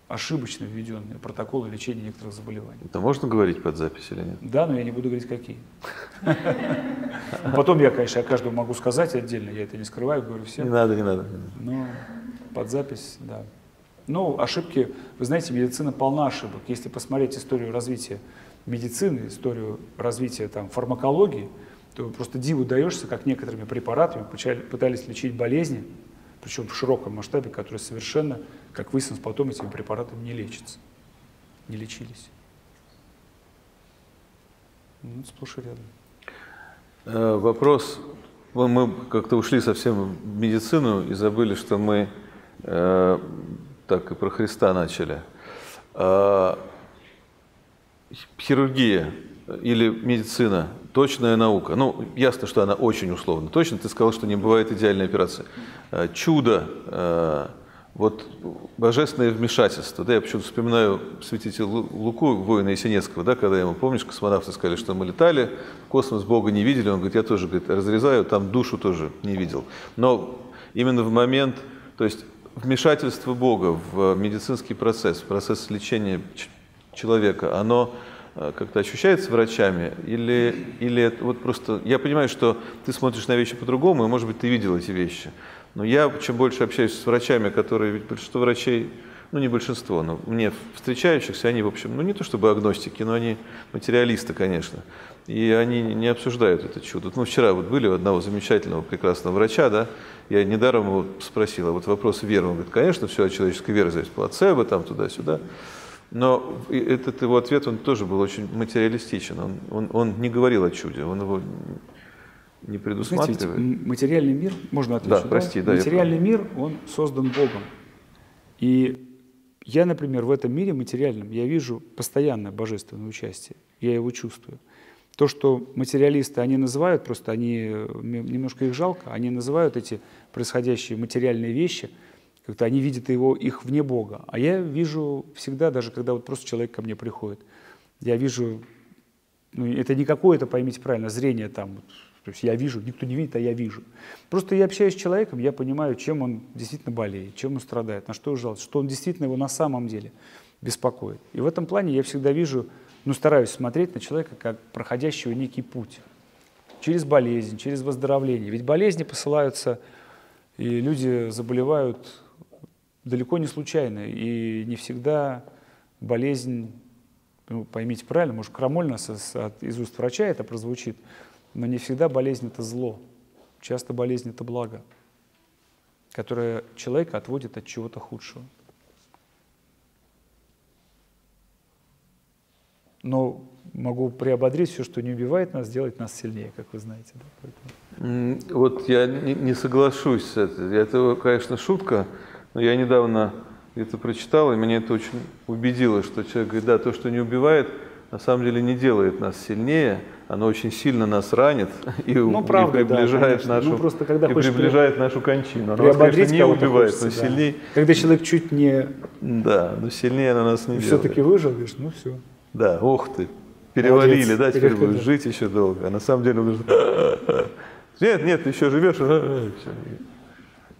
ошибочно введенные протоколы лечения некоторых заболеваний. Это можно говорить под запись или нет? Да, но я не буду говорить, какие. Потом я, конечно, о каждом могу сказать отдельно, я это не скрываю, говорю всем. Не надо, не надо. Но под запись, да. Ну, ошибки, вы знаете, медицина полна ошибок. Если посмотреть историю развития медицины, историю развития там, фармакологии, то просто диву даешься, как некоторыми препаратами пытались лечить болезни, причем в широком масштабе, которые совершенно, как выяснилось потом, этими препаратами не лечатся, не лечились. Ну, сплошь и рядом. Вопрос. Мы как-то ушли совсем в медицину и забыли, что мы э, так и про Христа начали. Э, хирургия или медицина – точная наука. Ну, ясно, что она очень условно. Точно ты сказал, что не бывает идеальной операции. Чудо, э, вот божественное вмешательство. Да, я почему-то вспоминаю святителя Луку, воина Есенецкого, да, когда ему, помнишь, космонавты сказали, что мы летали, космос Бога не видели. Он говорит, я тоже, говорит, разрезаю, там душу тоже не видел. Но именно в момент, то есть вмешательство Бога в медицинский процесс, в процесс лечения человека, оно как-то ощущается врачами, или, или вот просто, я понимаю, что ты смотришь на вещи по-другому, и, может быть, ты видел эти вещи, но я, чем больше общаюсь с врачами, которые, ведь большинство врачей, ну, не большинство, но мне встречающихся, они, в общем, ну, не то чтобы агностики, но они материалисты, конечно, и они не обсуждают это чудо. Ну, вчера вот были у одного замечательного, прекрасного врача, да, я недаром его спросил, а вот вопрос веры, он говорит, конечно, все от человеческой веры зависит, плацебо, там, туда-сюда. Но этот его ответ, он тоже был очень материалистичен. Он, он, он не говорил о чуде, он его не предусматривает. Знаете, материальный мир, можно отвечу, да, да? Прости, да, материальный мир, он создан Богом. И я, например, в этом мире материальном, я вижу постоянно божественное участие, я его чувствую. То, что материалисты, они называют, просто они, немножко их жалко, они называют эти происходящие материальные вещи, как-то они видят его, их вне Бога. А я вижу всегда, даже когда вот просто человек ко мне приходит, я вижу, ну, это не какое-то, поймите правильно, зрение там, то есть я вижу, никто не видит, а я вижу. Просто я общаюсь с человеком, я понимаю, чем он действительно болеет, чем он страдает, на что он жалуется, что он действительно его на самом деле беспокоит. И в этом плане я всегда вижу, ну, стараюсь смотреть на человека как проходящего некий путь. Через болезнь, через выздоровление. Ведь болезни посылаются, и люди заболевают далеко не случайно, и не всегда болезнь, ну, поймите правильно, может, крамольно из уст врача это прозвучит, но не всегда болезнь – это зло. Часто болезнь – это благо, которое человека отводит от чего-то худшего. Но могу приободрить, все, что не убивает нас, делает нас сильнее, как вы знаете. Да? Поэтому... Вот я не, не соглашусь с этим. Это, конечно, шутка, но я недавно это прочитал, и меня это очень убедило, что человек говорит, да, то, что не убивает, на самом деле не делает нас сильнее, оно очень сильно нас ранит и, ну, правда, и приближает, да, нашу, ну, просто, когда и приближает при... нашу кончину. Оно, конечно, не убивает, хочется, но да. Сильнее... Когда человек чуть не... Да, но сильнее оно нас не делает. Все-таки выжил, говоришь, ну все. Да, ух ты, перевалили, молодец, да, теперь будешь жить еще долго, а на самом деле нужно... Нет, нет, ты еще живешь,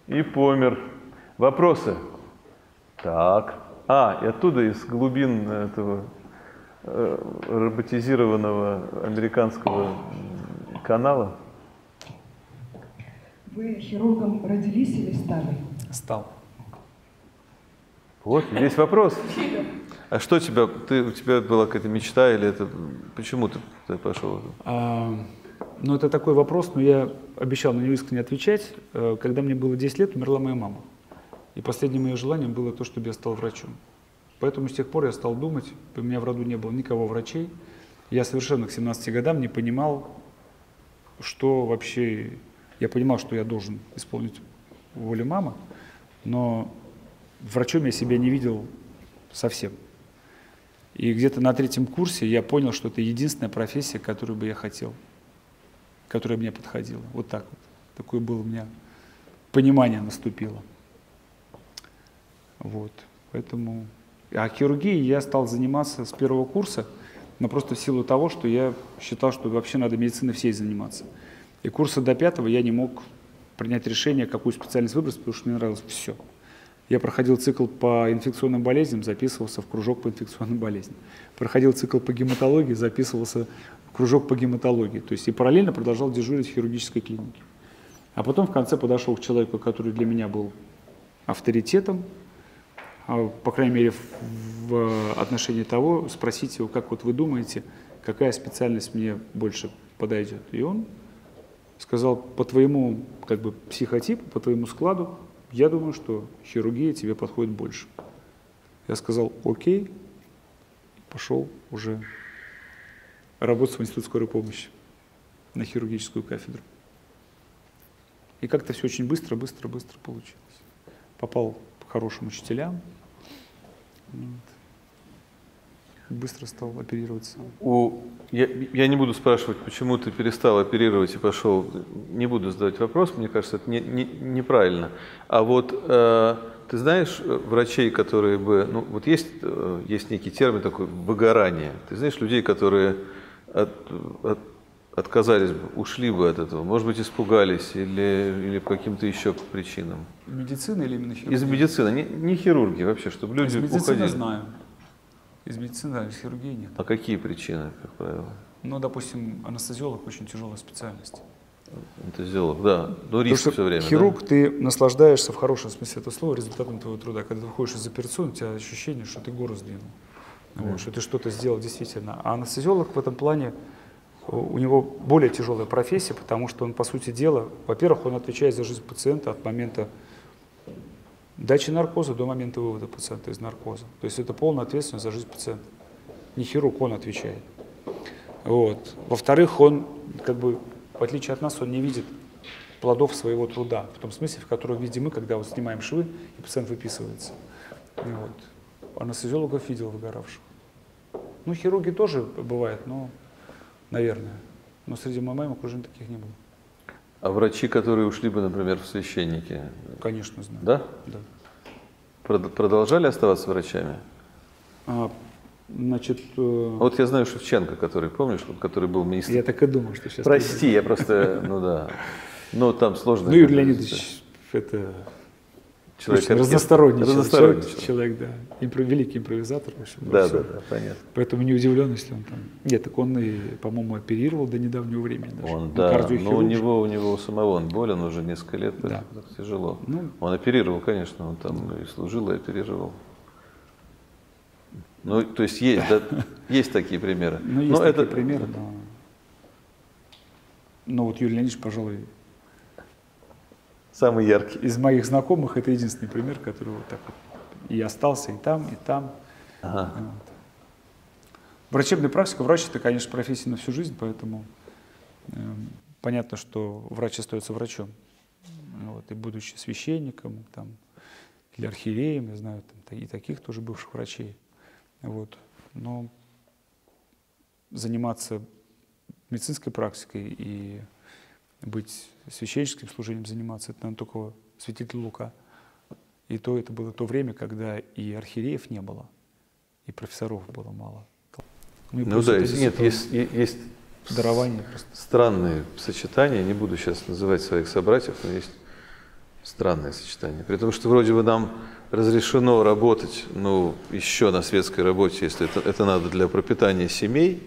и помер. Вопросы? Так, а, и оттуда из глубин этого роботизированного американского канала. Вы хирургом родились или стали? Стал. Вот, здесь вопрос. А что тебя, ты, у тебя была какая-то мечта, или это, почему ты, ты пошел? А, ну, это такой вопрос, но я обещал на него искренне отвечать. Когда мне было десять лет, умерла моя мама. И последним ее желанием было то, чтобы я стал врачом. Поэтому с тех пор я стал думать, у меня в роду не было никого врачей. Я совершенно к семнадцати годам не понимал, что вообще... Я понимал, что я должен исполнить волю мамы, но врачом я себя не видел совсем. И где-то на третьем курсе я понял, что это единственная профессия, которую бы я хотел, которая мне подходила. Вот так вот. Такое было у меня понимание наступило. Вот. Поэтому... А хирургией я стал заниматься с первого курса, но просто в силу того, что я считал, что вообще надо медициной всей заниматься. И курса до пятого я не мог принять решение, какую специальность выбрать, потому что мне нравилось все. Я проходил цикл по инфекционным болезням, записывался в кружок по инфекционным болезням. Проходил цикл по гематологии, записывался в кружок по гематологии. То есть и параллельно продолжал дежурить в хирургической клинике. А потом в конце подошел к человеку, который для меня был авторитетом, по крайней мере в отношении того, спросить его, как вот вы думаете, какая специальность мне больше подойдет. И он сказал, по твоему как бы психотипу, по твоему складу, я думаю, что хирургия тебе подходит больше. Я сказал, окей, пошел уже работать в институт скорой помощи на хирургическую кафедру. И как-то все очень быстро, быстро, быстро получилось. Попал к хорошим учителям. Вот. Быстро стал оперировать сам. О, я, я не буду спрашивать, почему ты перестал оперировать и пошел. Не буду задавать вопрос, мне кажется, это не, не, неправильно. А вот э, ты знаешь врачей, которые бы... Ну, вот есть, э, есть некий термин такой, выгорание. Ты знаешь людей, которые от, от отказались бы, ушли бы от этого, может быть, испугались или, или по каким-то еще причинам? Медицина или именно хирургия? Из медицины, не, не хирургии вообще, чтобы люди уходили. Из медицины уходили. Знаю. Из медицины, да, из хирургии нет. А какие причины, как правило? Ну, допустим, анестезиолог очень тяжелая специальность. Анестезиолог, да. Но риск все время. Хирург, да? Ты наслаждаешься в хорошем смысле этого слова результатом твоего труда. Когда ты выходишь из операционной, у тебя ощущение, что ты гору сдвинул, mm. вот, что ты что-то сделал действительно. А анестезиолог в этом плане у него более тяжелая профессия, потому что он, по сути дела, во-первых, он отвечает за жизнь пациента от момента дачи наркоза до момента вывода пациента из наркоза. То есть это полная ответственность за жизнь пациента. Не хирург, он отвечает. Вот. Во-вторых, он, как бы, в отличие от нас, он не видит плодов своего труда, в том смысле, в котором видим мы, когда вот снимаем швы, и пациент выписывается. Вот. Анестезиологов видел выгоравших. Ну, хирурги тоже бывают, но... Наверное. Но среди моего окружения таких не было. А врачи, которые ушли бы, например, в священники? Конечно, знаю. Да? Да. Продолжали оставаться врачами? А, значит... Вот я знаю Шевченко, который, помнишь, который был министр... Я так и думал, что сейчас... Прости, я просто... Ну да. Но там сложно... Ну, Юрий Леонидович, это... Человек разносторонний, разносторонний человек, человек, человек, да. Импро, великий импровизатор. В общем, да, да, да, понятно. Поэтому не удивлен, если он там... Нет, так он, и, по-моему, оперировал до недавнего времени. Даже. Он, он, да, но у него, у него самого он болен уже несколько лет, да. так, так тяжело. Ну, он оперировал, конечно, он там да. и служил, и оперировал. Ну, то есть есть, да, есть такие примеры. Ну, есть но такие это... примеры, но... Но вот Юрий Леонидович, пожалуй... Самый яркий. Из моих знакомых это единственный пример, который вот так вот и остался, и там, и там. Ага. Вот. Врачебная практика, врач это, конечно, профессия на всю жизнь, поэтому э, понятно, что врач остается врачом. Вот, и будучи священником, там, или архиереем, я знаю, там, и таких тоже бывших врачей. Вот. Но заниматься медицинской практикой и быть священническим служением заниматься, это, наверное, только святитель Лука. И то это было то время, когда и архиереев не было, и профессоров было мало. Мы ну да, нет, есть, есть дарование странные сочетания, не буду сейчас называть своих собратьев, но есть странные сочетания. При том, что вроде бы нам разрешено работать, ну, еще на светской работе, если это, это надо для пропитания семей,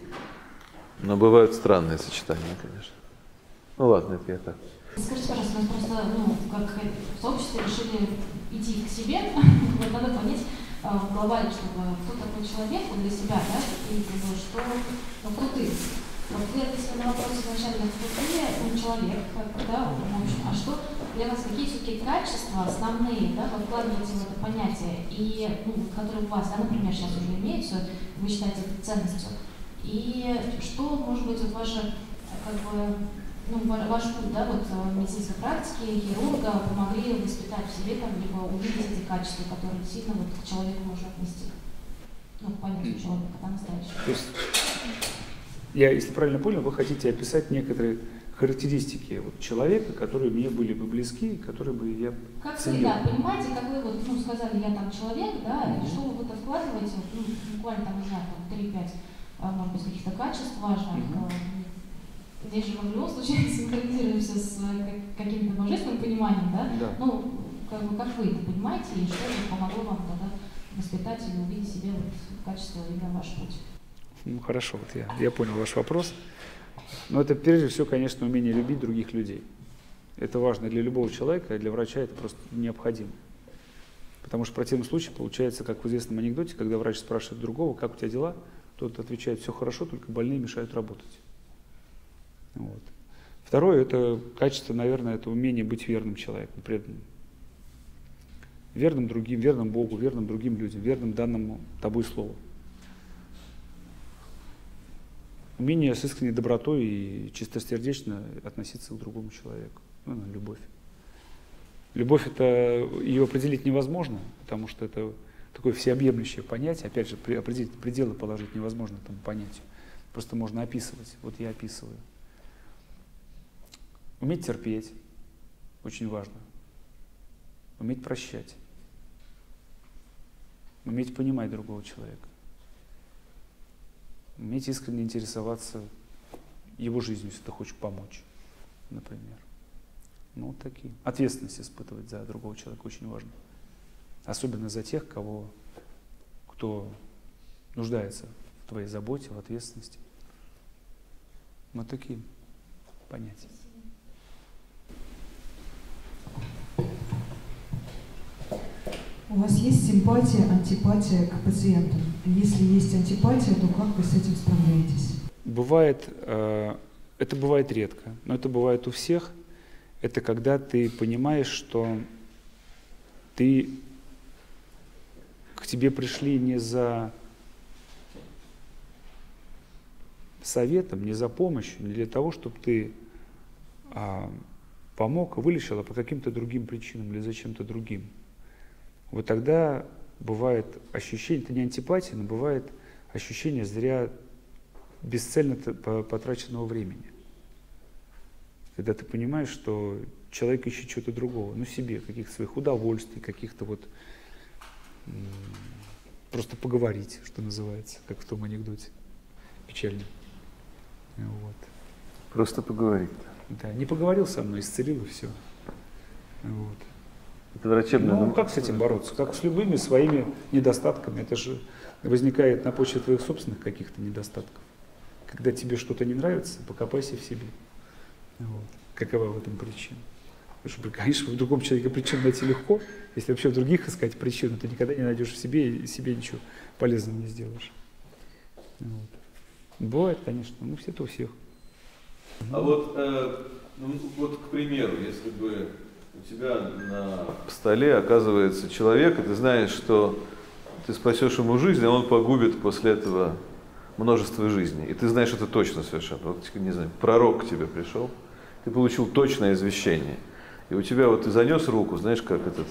но бывают странные сочетания, конечно. Ну ладно, это я так. Скажите, пожалуйста, мы просто, ну, как в обществе решили идти к себе, вот надо понять э, глобально, чтобы кто такой человек, он для себя, да, и что, ну, кто ты. А вот я ответила на вопрос изначально, он человек, да, а что для вас, какие все-таки качества основные, да, вы вкладываете в это понятие, и, ну, которые у вас, да, например, сейчас уже имеются, вы считаете это ценностью, и что, может быть, вот ваше, как бы, ну, ваш путь, да, вот медицинской практики, хирурга помогли воспитать в себе, там, либо увидеть эти качества, которые действительно вот, к человеку можно отнести, ну, понятно, человека, да, настоящего. Я, если правильно понял, вы хотите описать некоторые характеристики вот, человека, которые мне были бы близки, которые бы я как ценил. Вы, да, понимаете, как вы вот, ну, сказали, я там человек, да, mm -hmm. и что вы вот откладываете, ну, буквально там, не знаю, три-пять, может быть, каких-то качеств важных. Mm -hmm. Здесь же мы в любом случае синхронизируемся с каким-то божественным пониманием, да? Да. Ну, как, как вы это понимаете, и что помогло вам тогда воспитать и увидеть себе вот качество именно ваш путь? Ну, хорошо, вот я, я понял ваш вопрос. Но это, прежде всего, конечно, умение любить других людей. Это важно для любого человека, а для врача это просто необходимо. Потому что в противном случае получается, как в известном анекдоте, когда врач спрашивает другого, как у тебя дела, тот отвечает, все хорошо, только больные мешают работать. Вот. Второе, это качество, наверное, это умение быть верным человеком, преданным. Верным другим, верным Богу, верным другим людям, верным данному тобой слову. Умение с искренней добротой и чистосердечно относиться к другому человеку. Ну, любовь. Любовь, это ее определить невозможно, потому что это такое всеобъемлющее понятие. Опять же, определить пределы положить невозможно этому понятию. Просто можно описывать. Вот я описываю. Уметь терпеть. Очень важно. Уметь прощать. Уметь понимать другого человека. Уметь искренне интересоваться его жизнью, если ты хочешь помочь, например. Ну, вот такие. Ответственность испытывать за другого человека очень важно. Особенно за тех, кого, кто нуждается в твоей заботе, в ответственности. Вот такие понятия. У вас есть симпатия, антипатия к пациентам? Если есть антипатия, то как вы с этим справляетесь? Бывает, э, это бывает редко, но это бывает у всех. Это когда ты понимаешь, что ты, к тебе пришли не за советом, не за помощью, не для того, чтобы ты э, помог, вылечил, а по каким-то другим причинам или зачем-то другим. Вот тогда бывает ощущение, это не антипатия, но бывает ощущение зря бесцельно потраченного времени. Когда ты понимаешь, что человек ищет чего-то другого, ну себе, каких-то своих удовольствий, каких-то вот просто поговорить, что называется, как в том анекдоте печальном. Вот. Просто поговорить. Да, не поговорил со мной, исцелил и все. Вот. Это врачебное. Ну, как с этим бороться? Как с любыми своими недостатками. Это же возникает на почве твоих собственных каких-то недостатков. Когда тебе что-то не нравится, покопайся в себе. Вот. Какова в этом причина? Потому что, конечно, в другом человеке причин найти легко. Если вообще в других искать причину, ты никогда не найдешь в себе и себе ничего полезного не сделаешь. Вот. Бывает, конечно, ну все-то у всех. А вот, э, ну, вот, к примеру, если бы у тебя на столе оказывается человек, и ты знаешь, что ты спасешь ему жизнь, а он погубит после этого множество жизней. И ты знаешь это точно совершенно. Вот, не знаю, пророк к тебе пришел, ты получил точное извещение. И у тебя вот ты занес руку, знаешь, как этот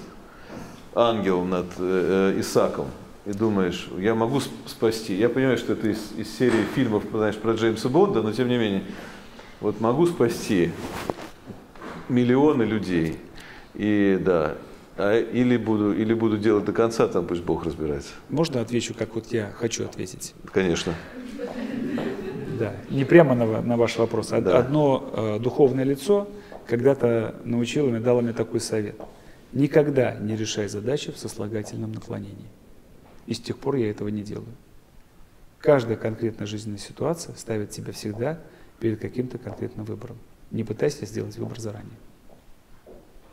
ангел над э, Исааком, и думаешь, я могу спасти. Я понимаю, что это из, из серии фильмов, знаешь, про Джеймса Бонда, но тем не менее, вот могу спасти миллионы людей. И да, а или буду, или буду делать до конца, там пусть Бог разбирается. Можно отвечу, как вот я хочу ответить? Конечно. Да, не прямо на, на ваш вопрос. Од, да. Одно э, духовное лицо когда-то научило меня, дало мне такой совет. Никогда не решай задачи в сослагательном наклонении. И с тех пор я этого не делаю. Каждая конкретная жизненная ситуация ставит тебя всегда перед каким-то конкретным выбором. Не пытайся сделать выбор заранее.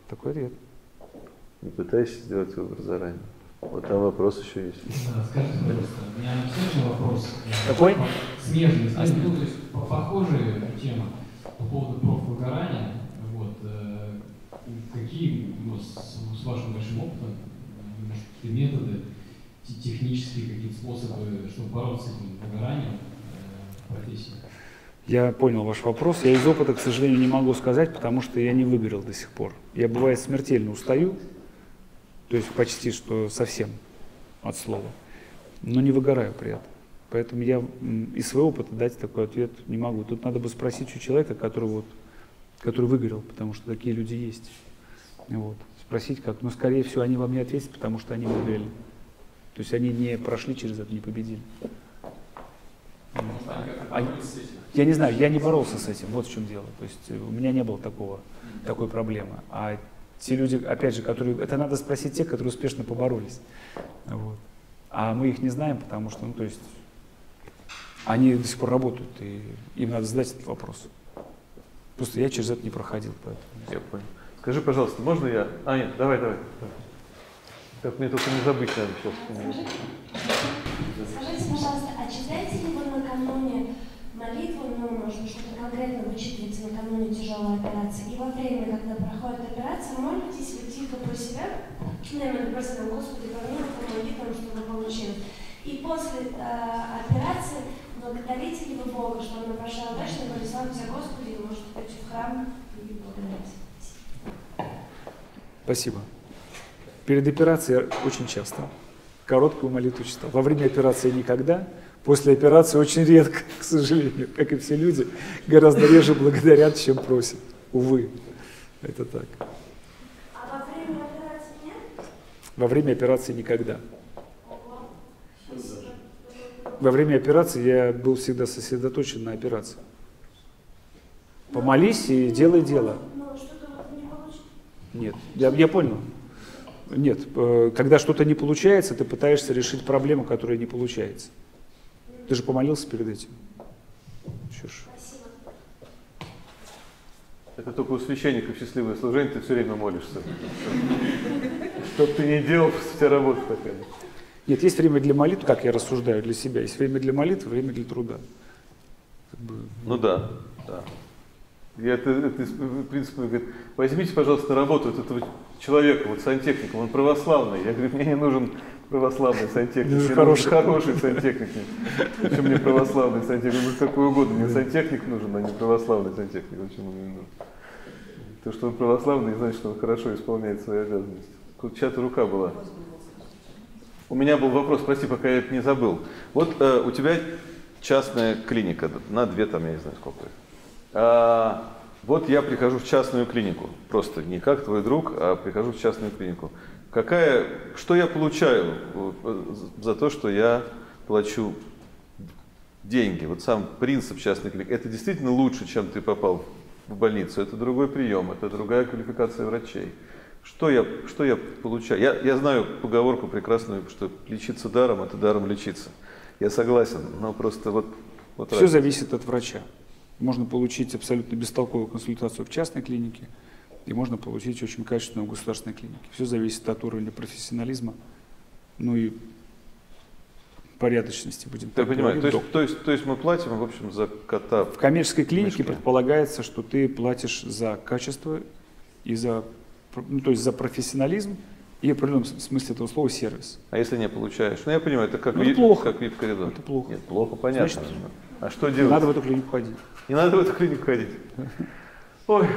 Такой ответ. Не пытайся сделать выбор заранее. Вот там вопрос еще есть. Да, скажите, пожалуйста, у меня следующий вопрос. Какой? Смежный, смежный, ну, то есть похожие темы по поводу профвыгорания. Вот, э, какие ну, с, с вашим большим опытом, может, методы, технические какие-то способы, чтобы бороться с этим выгоранием э, в профессии? Я понял ваш вопрос. Я из опыта, к сожалению, не могу сказать, потому что я не выгорел до сих пор. Я, бывает, смертельно устаю, то есть почти что совсем от слова, но не выгораю при этом. Поэтому я из своего опыта дать такой ответ не могу. Тут надо бы спросить у человека, который, вот, который выгорел, потому что такие люди есть. Вот. Спросить как. Но, скорее всего, они вам не ответят, потому что они выгорели. То есть они не прошли через это, не победили. А, я не знаю, я не боролся с этим, вот в чем дело. То есть у меня не было такого, такой проблемы. А те люди, опять же, которые... Это надо спросить тех, которые успешно поборолись. Вот. А мы их не знаем, потому что, ну, то есть, они до сих пор работают, и им надо задать этот вопрос. Просто я через это не проходил. Поэтому. Я понял. Скажи, пожалуйста, можно я... А, нет, давай, давай. Как мне только не забыть надо сейчас. Скажите, скажите, пожалуйста, а читаете ли вы накануне молитву, ну, можно что-то конкретно вычитываете накануне тяжелой операции, и во время, когда проходит операция, молитесь вы тихо про себя, наверное, просто там, Господи, помилуй, помоги там, чтобы получилось. И после э, операции благодарите ли вы Бога, что она прошла удачно, благодарю тебя, Господи, и может пойти в храм и благодарить. Спасибо. Перед операцией очень часто. Короткую молитву читал. Во время операции никогда, после операции очень редко, к сожалению, как и все люди, гораздо реже благодарят, чем просят. Увы, это так. А во время операции нет? Во время операции никогда. Во время операции я был всегда сосредоточен на операции. Помолись и делай дело. Но что-то не получится? Нет, я, я понял. Нет, когда что-то не получается, ты пытаешься решить проблему, которая не получается. Ты же помолился перед этим. Чушь. Спасибо. Это только у священников счастливое служение, ты все время молишься. Что бы ты ни делал, у тебя работа такая. Нет, есть время для молитвы, как я рассуждаю для себя, есть время для молитвы, время для труда. Как бы... Ну да, да. Я это, это, в принципе, говорит, возьмите, пожалуйста, работу вот этого человека, вот сантехника, он православный. Я говорю, мне не нужен православный сантехник, мне нужен хороший, хороший сантехник. Зачем мне православный сантехник? Ну, какой угодно, мне сантехник нужен, а не православный сантехник. Зачем он мне нужен? То, что он православный, значит, что он хорошо исполняет свои обязанности. Тут чья-то рука была. У меня был вопрос, прости, пока я это не забыл. Вот э, у тебя частная клиника, на две там, я не знаю, сколько их. А, вот я прихожу в частную клинику, просто не как твой друг, а прихожу в частную клинику. Какая, что я получаю за то, что я плачу деньги? Вот сам принцип частной клиники. Это действительно лучше, чем ты попал в больницу. Это другой прием, это другая квалификация врачей. Что я, что я получаю? Я, я знаю поговорку прекрасную, что лечиться даром, это даром лечиться. Я согласен, но просто вот... вот все разница. Зависит от врача. Можно получить абсолютно бестолковую консультацию в частной клинике, и можно получить очень качественную в государственной клинике. Все зависит от уровня профессионализма, ну и порядочности, будем так говорить. То есть, то, есть, то есть мы платим, в общем, за кота. В коммерческой клинике предполагается, что ты платишь за качество, и за, ну, то есть за профессионализм, и в определенном смысле этого слова сервис. А если не получаешь? Ну я понимаю, это как ви ай пи-коридор. Это плохо. Нет, плохо, понятно. Значит, а что делать? Не надо в эту клинику ходить. Не надо в эту клинику ходить. Ой,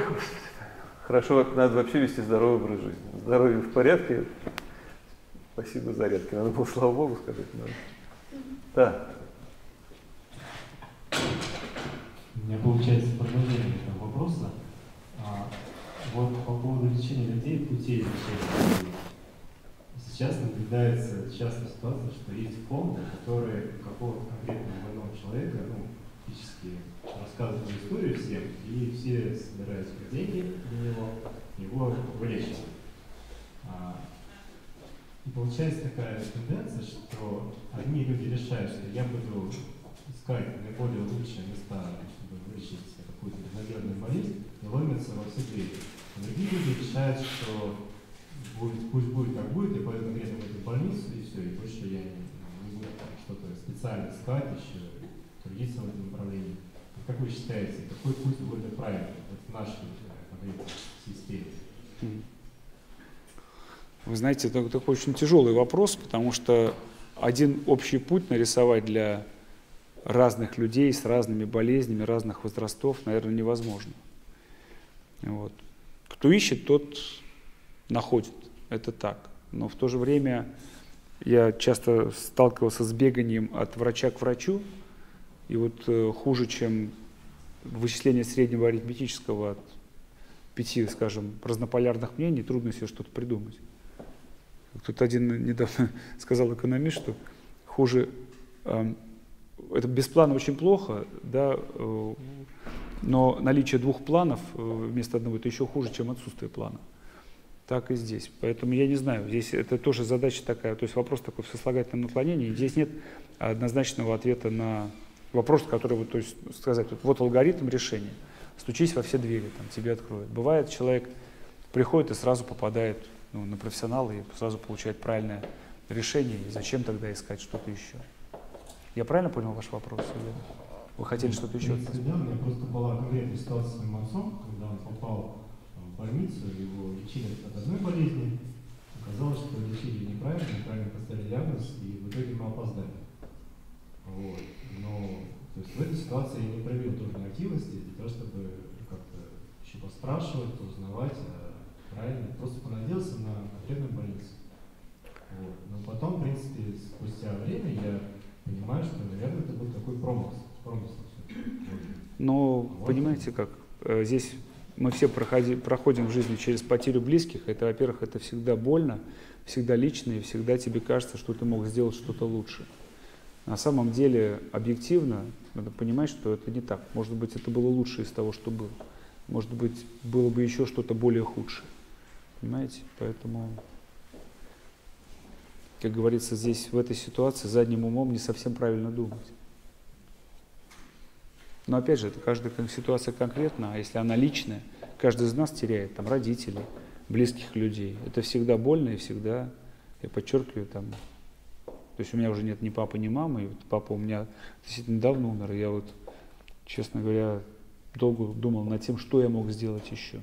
хорошо, надо вообще вести здоровый образ жизни. Здоровье в порядке. Спасибо за рядки. Надо было, слава Богу, сказать. Надо. Да. У меня получается продолжение этого вопроса. А, вот по поводу лечения людей, путей лечения людей. Сейчас наблюдается частая ситуация, что есть фонды, которые у какого-то конкретного больного человека, ну, фактически рассказывают историю всем, и все собирают деньги для него, его вылечивают. А, и получается такая тенденция, что одни люди решают, что я буду искать наиболее лучшие места, чтобы вылечить какую-то безнадежную болезнь, и ломятся во все двери. Другие люди решают, что будет, пусть будет как будет, я поеду конкретно в эту больницу, и все, и больше я не, не буду что-то специально искать, еще трудиться в этом направлении. Как вы считаете, какой путь будет правильный в нашей конкретной системе? Вы знаете, это такой очень тяжелый вопрос, потому что один общий путь нарисовать для разных людей с разными болезнями, разных возрастов, наверное, невозможно. Вот. Кто ищет, тот находит. Это так. Но в то же время я часто сталкивался с беганием от врача к врачу, и вот э, хуже, чем вычисление среднего арифметического от пяти, скажем, разнополярных мнений, трудно себе что-то придумать. Тут один недавно сказал экономист, что хуже, э, это без плана очень плохо, да, э, но наличие двух планов э, вместо одного, это еще хуже, чем отсутствие плана. Так и здесь. Поэтому я не знаю, здесь это тоже задача такая, то есть вопрос такой в сослагательном наклонении, здесь нет однозначного ответа на... Вопрос, который, вот, то есть, сказать, вот, вот алгоритм решения, стучись во все двери, там, тебе откроют. Бывает, человек приходит и сразу попадает ну, на профессионала и сразу получает правильное решение, и зачем тогда искать что-то еще? Я правильно понял ваш вопрос? Или вы хотели что-то еще? Да, у меня просто была конкретная ситуация с моим отцом, когда он попал в больницу, его лечили от одной болезни, оказалось, что лечили неправильно, неправильно поставили диагноз, и в итоге мы опоздали. Вот. Но то есть в этой ситуации я не проявил трудной активности для того, чтобы как-то еще поспрашивать, узнавать, а правильно, просто понадеялся на конкретную больницу. Вот. Но потом, в принципе, спустя время я понимаю, что, наверное, это был такой промысл. Но вот. Понимаете как, здесь мы все проходи, проходим в жизни через потерю близких. Это, во-первых, это всегда больно, всегда лично, и всегда тебе кажется, что ты мог сделать что-то лучше. На самом деле, объективно, надо понимать, что это не так. Может быть, это было лучше из того, что было. Может быть, было бы еще что-то более худшее. Понимаете? Поэтому, как говорится, здесь, в этой ситуации, задним умом не совсем правильно думать. Но опять же, это каждая ситуация конкретна, а если она личная, каждый из нас теряет там родителей, близких людей. Это всегда больно и всегда, я подчеркиваю, там... То есть у меня уже нет ни папы, ни мамы. И вот папа у меня действительно давно умер. И я вот, честно говоря, долго думал над тем, что я мог сделать еще.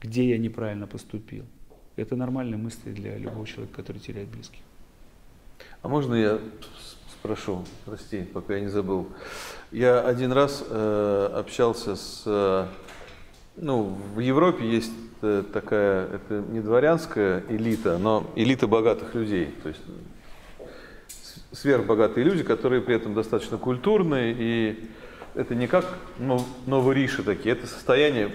Где я неправильно поступил. Это нормальные мысли для любого человека, который теряет близких. А можно я спрошу? Прости, пока я не забыл. Я один раз э, общался с... Э, ну, в Европе есть... такая... Это не дворянская элита, но элита богатых людей. То есть... сверхбогатые люди, которые при этом достаточно культурные, и это не как нов, новориши такие, это состояние,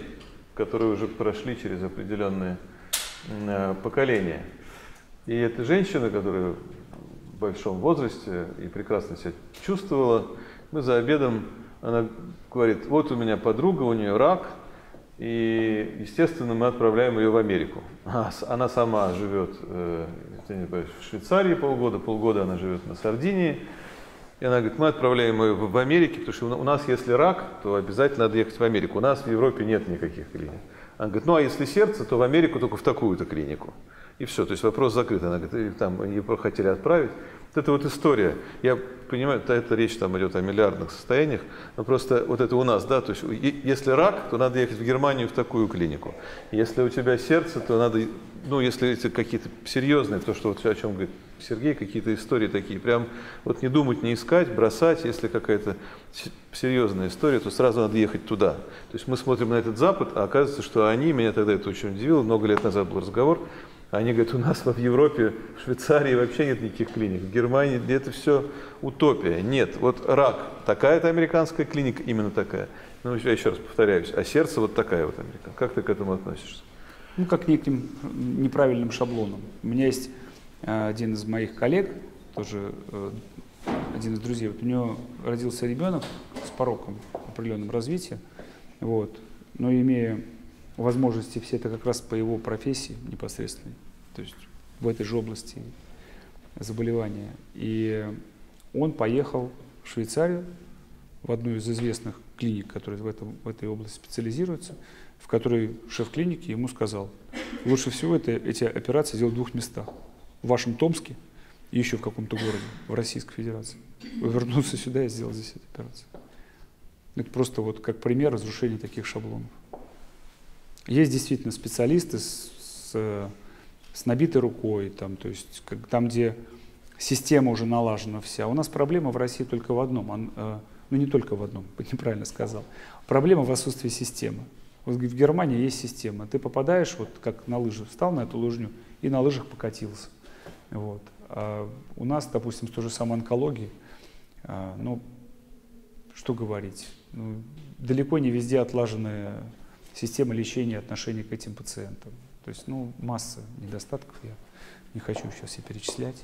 которое уже прошли через определенные э, поколения. И эта женщина, которая в большом возрасте и прекрасно себя чувствовала, мы за обедом, она говорит, вот у меня подруга, у нее рак, и, естественно, мы отправляем ее в Америку. Она сама живет э, в Швейцарии полгода, полгода она живет на Сардинии. И она говорит, мы отправляем ее в Америку, потому что у нас, если рак, то обязательно надо ехать в Америку. У нас в Европе нет никаких клиник. Она говорит, ну а если сердце, то в Америку только в такую-то клинику. И все, то есть вопрос закрыт. Она говорит, и там ее хотели отправить. Вот эта вот история, я понимаю, эта речь там идет о миллиардных состояниях, но просто вот это у нас, да, то есть если рак, то надо ехать в Германию в такую клинику. Если у тебя сердце, то надо, ну, если это какие-то серьезные, то, что вот о чем говорит Сергей, какие-то истории такие, прям вот не думать, не искать, бросать, если какая-то серьезная история, то сразу надо ехать туда. То есть мы смотрим на этот Запад, а оказывается, что они, меня тогда это очень удивило, много лет назад был разговор, они говорят, у нас в Европе, в Швейцарии вообще нет никаких клиник, в Германии это все утопия. Нет, вот рак, такая-то американская клиника, именно такая. Ну, я еще раз повторяюсь, а сердце вот такая вот американская. Как ты к этому относишься? Ну, как к неким неправильным шаблонам. У меня есть один из моих коллег, тоже один из друзей, вот у него родился ребенок с пороком определенного развития, вот, но имея... возможности все это как раз по его профессии непосредственной, то есть в этой же области заболевания. И он поехал в Швейцарию в одну из известных клиник, которые в, этом, в этой области специализируются, в которой шеф клиники ему сказал: лучше всего это, эти операции делать в двух местах. В вашем Томске и еще в каком-то городе, в Российской Федерации. Вернуться сюда и сделать здесь эту операцию. Это просто вот как пример разрушения таких шаблонов. Есть действительно специалисты с, с, с набитой рукой, там, то есть, как, там, где система уже налажена вся. У нас проблема в России только в одном, он, э, ну не только в одном, неправильно сказал. Проблема в отсутствии системы. Вот в Германии есть система. Ты попадаешь, вот как на лыжи, встал на эту лыжню и на лыжах покатился. Вот. А у нас, допустим, с той же самой онкологией, а, ну, что говорить, ну, далеко не везде отлаженная система лечения и отношения к этим пациентам. То есть, ну, масса недостатков, я не хочу сейчас и перечислять.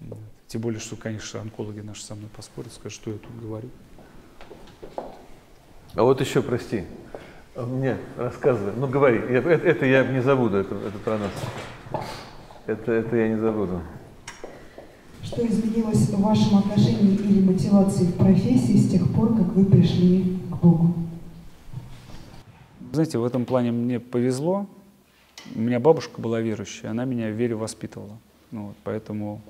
Вот. Тем более, что, конечно, онкологи наши со мной поспорят, скажут, что я тут говорю. А вот еще, прости, мне рассказывай, ну, говори, это, это я не забуду, это, это про нас. Это, это я не забуду. Что изменилось в вашем отношении или мотивации в профессии с тех пор, как вы пришли к Богу? Знаете, в этом плане мне повезло. У меня бабушка была верующая, она меня в вере воспитывала. Ну, вот, поэтому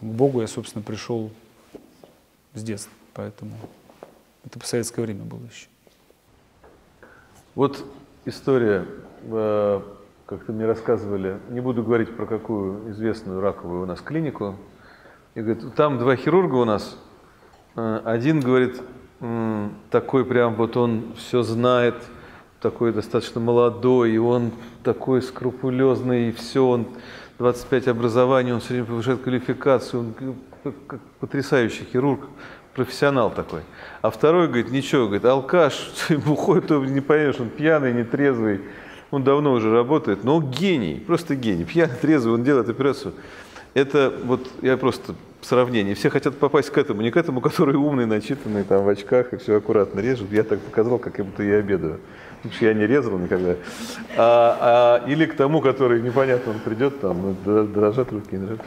к Богу я, собственно, пришел с детства. Поэтому это по советское время было еще. Вот история... Э Как-то мне рассказывали, не буду говорить про какую известную раковую у нас клинику. И говорит, там два хирурга у нас. Один, говорит, такой прям вот он все знает, такой достаточно молодой, и он такой скрупулезный, и все, он двадцать пять образований, он все время повышает квалификацию, он потрясающий хирург, профессионал такой. А второй, говорит, ничего, говорит, алкаш, бухой, то не поймешь, он пьяный, нетрезвый. Он давно уже работает, но он гений, просто гений. Пьяный, трезвый, он делает операцию. Это вот, я просто сравнение. Все хотят попасть к этому, не к этому, который умный, начитанный, там в очках и все аккуратно режет. Я так показал, как будто я обедаю. Потому что я не резал никогда. А, а, или к тому, который непонятно, он придет, там, дрожат руки, дрожат.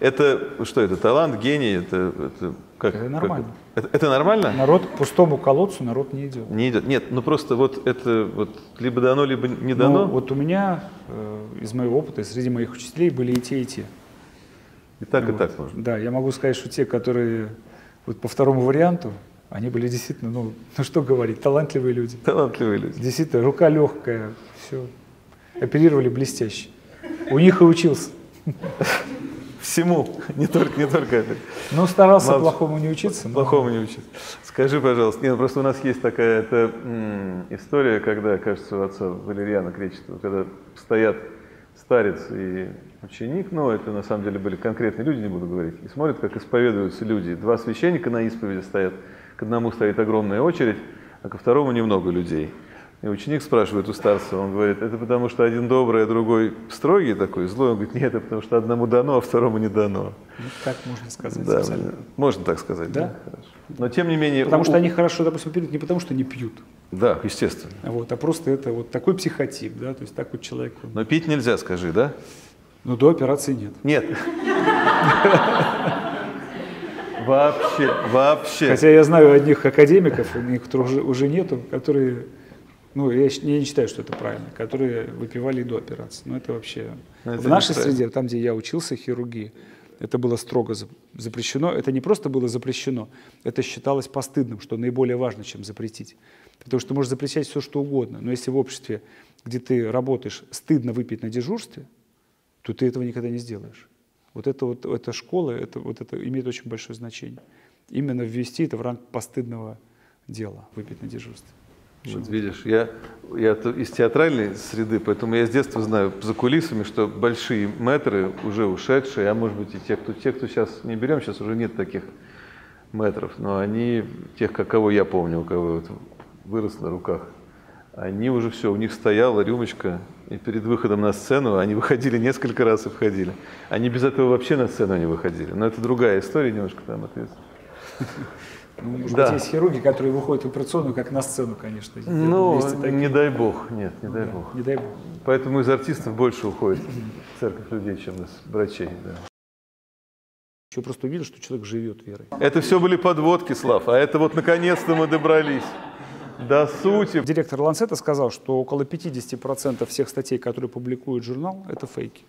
Это что, это талант, гений? Это, это, как, это нормально. Как, это, это нормально? Народ к пустому колодцу народ не идет. Не идет. Нет, ну просто вот это вот либо дано, либо не дано. Ну, вот у меня, из моего опыта, среди моих учителей были и те, и те. И так, вот. И так можно. Да, я могу сказать, что те, которые вот по второму варианту, они были действительно, ну, ну что говорить, талантливые люди. Талантливые люди. Действительно, рука легкая, все. Оперировали блестяще. У них и учился. Всему, не только, не только это. Ну, старался Мало, плохому не учиться. Плохому но... не учиться. Скажи, пожалуйста, нет, просто у нас есть такая это, м, история, когда, кажется, у отца Валериана Кречетова, когда стоят старец и ученик, но это на самом деле были конкретные люди, не буду говорить, и смотрят, как исповедуются люди. Два священника на исповеди стоят, к одному стоит огромная очередь, а ко второму немного людей. И ученик спрашивает у старца, он говорит, это потому что один добрый, а другой строгий такой, злой. Он говорит, нет, это потому что одному дано, а второму не дано. Ну, так можно сказать. Да, можно так сказать. Да? Да? Но тем не менее... Потому у... что они хорошо, допустим, пьют не потому что не пьют. Да, естественно. Вот, а просто это вот такой психотип, да, то есть так вот человек... Но пить нельзя, скажи, да? Ну, до операции нет. Нет. Вообще, вообще. Хотя я знаю одних академиков, у них уже, уже нету, которые... Ну, я, я не считаю, что это правильно, которые выпивали до операции. Но это вообще... Это в нашей среде, там, где я учился, хирургии, это было строго запрещено. Это не просто было запрещено, это считалось постыдным, что наиболее важно, чем запретить. Потому что ты можешь запрещать все, что угодно. Но если в обществе, где ты работаешь, стыдно выпить на дежурстве, то ты этого никогда не сделаешь. Вот эта вот, эта школа, это, вот это имеет очень большое значение. Именно ввести это в ранг постыдного дела, выпить на дежурстве. Вот видишь, я, я из театральной среды, поэтому я с детства знаю за кулисами, что большие мэтры уже ушедшие, а может быть и те, кто, те, кто сейчас не берем, сейчас уже нет таких мэтров, но они, тех, кого я помню, у кого вот вырос на руках, они уже все, у них стояла рюмочка, и перед выходом на сцену они выходили несколько раз и входили. Они без этого вообще на сцену не выходили, но это другая история немножко там ответственна. Ну, может да. быть, есть хирурги, которые выходят в операционную, как на сцену, конечно. Ну, не дай бог, нет, не ну, дай да, бог. Не дай бог. Поэтому из артистов больше уходит в церковь людей, чем из врачей. Да. Еще просто увидел, что человек живет верой. Это все были подводки, Слав, а это вот наконец-то мы добрались до сути. Директор Ланцета сказал, что около пятидесяти процентов всех статей, которые публикует журнал, это фейки.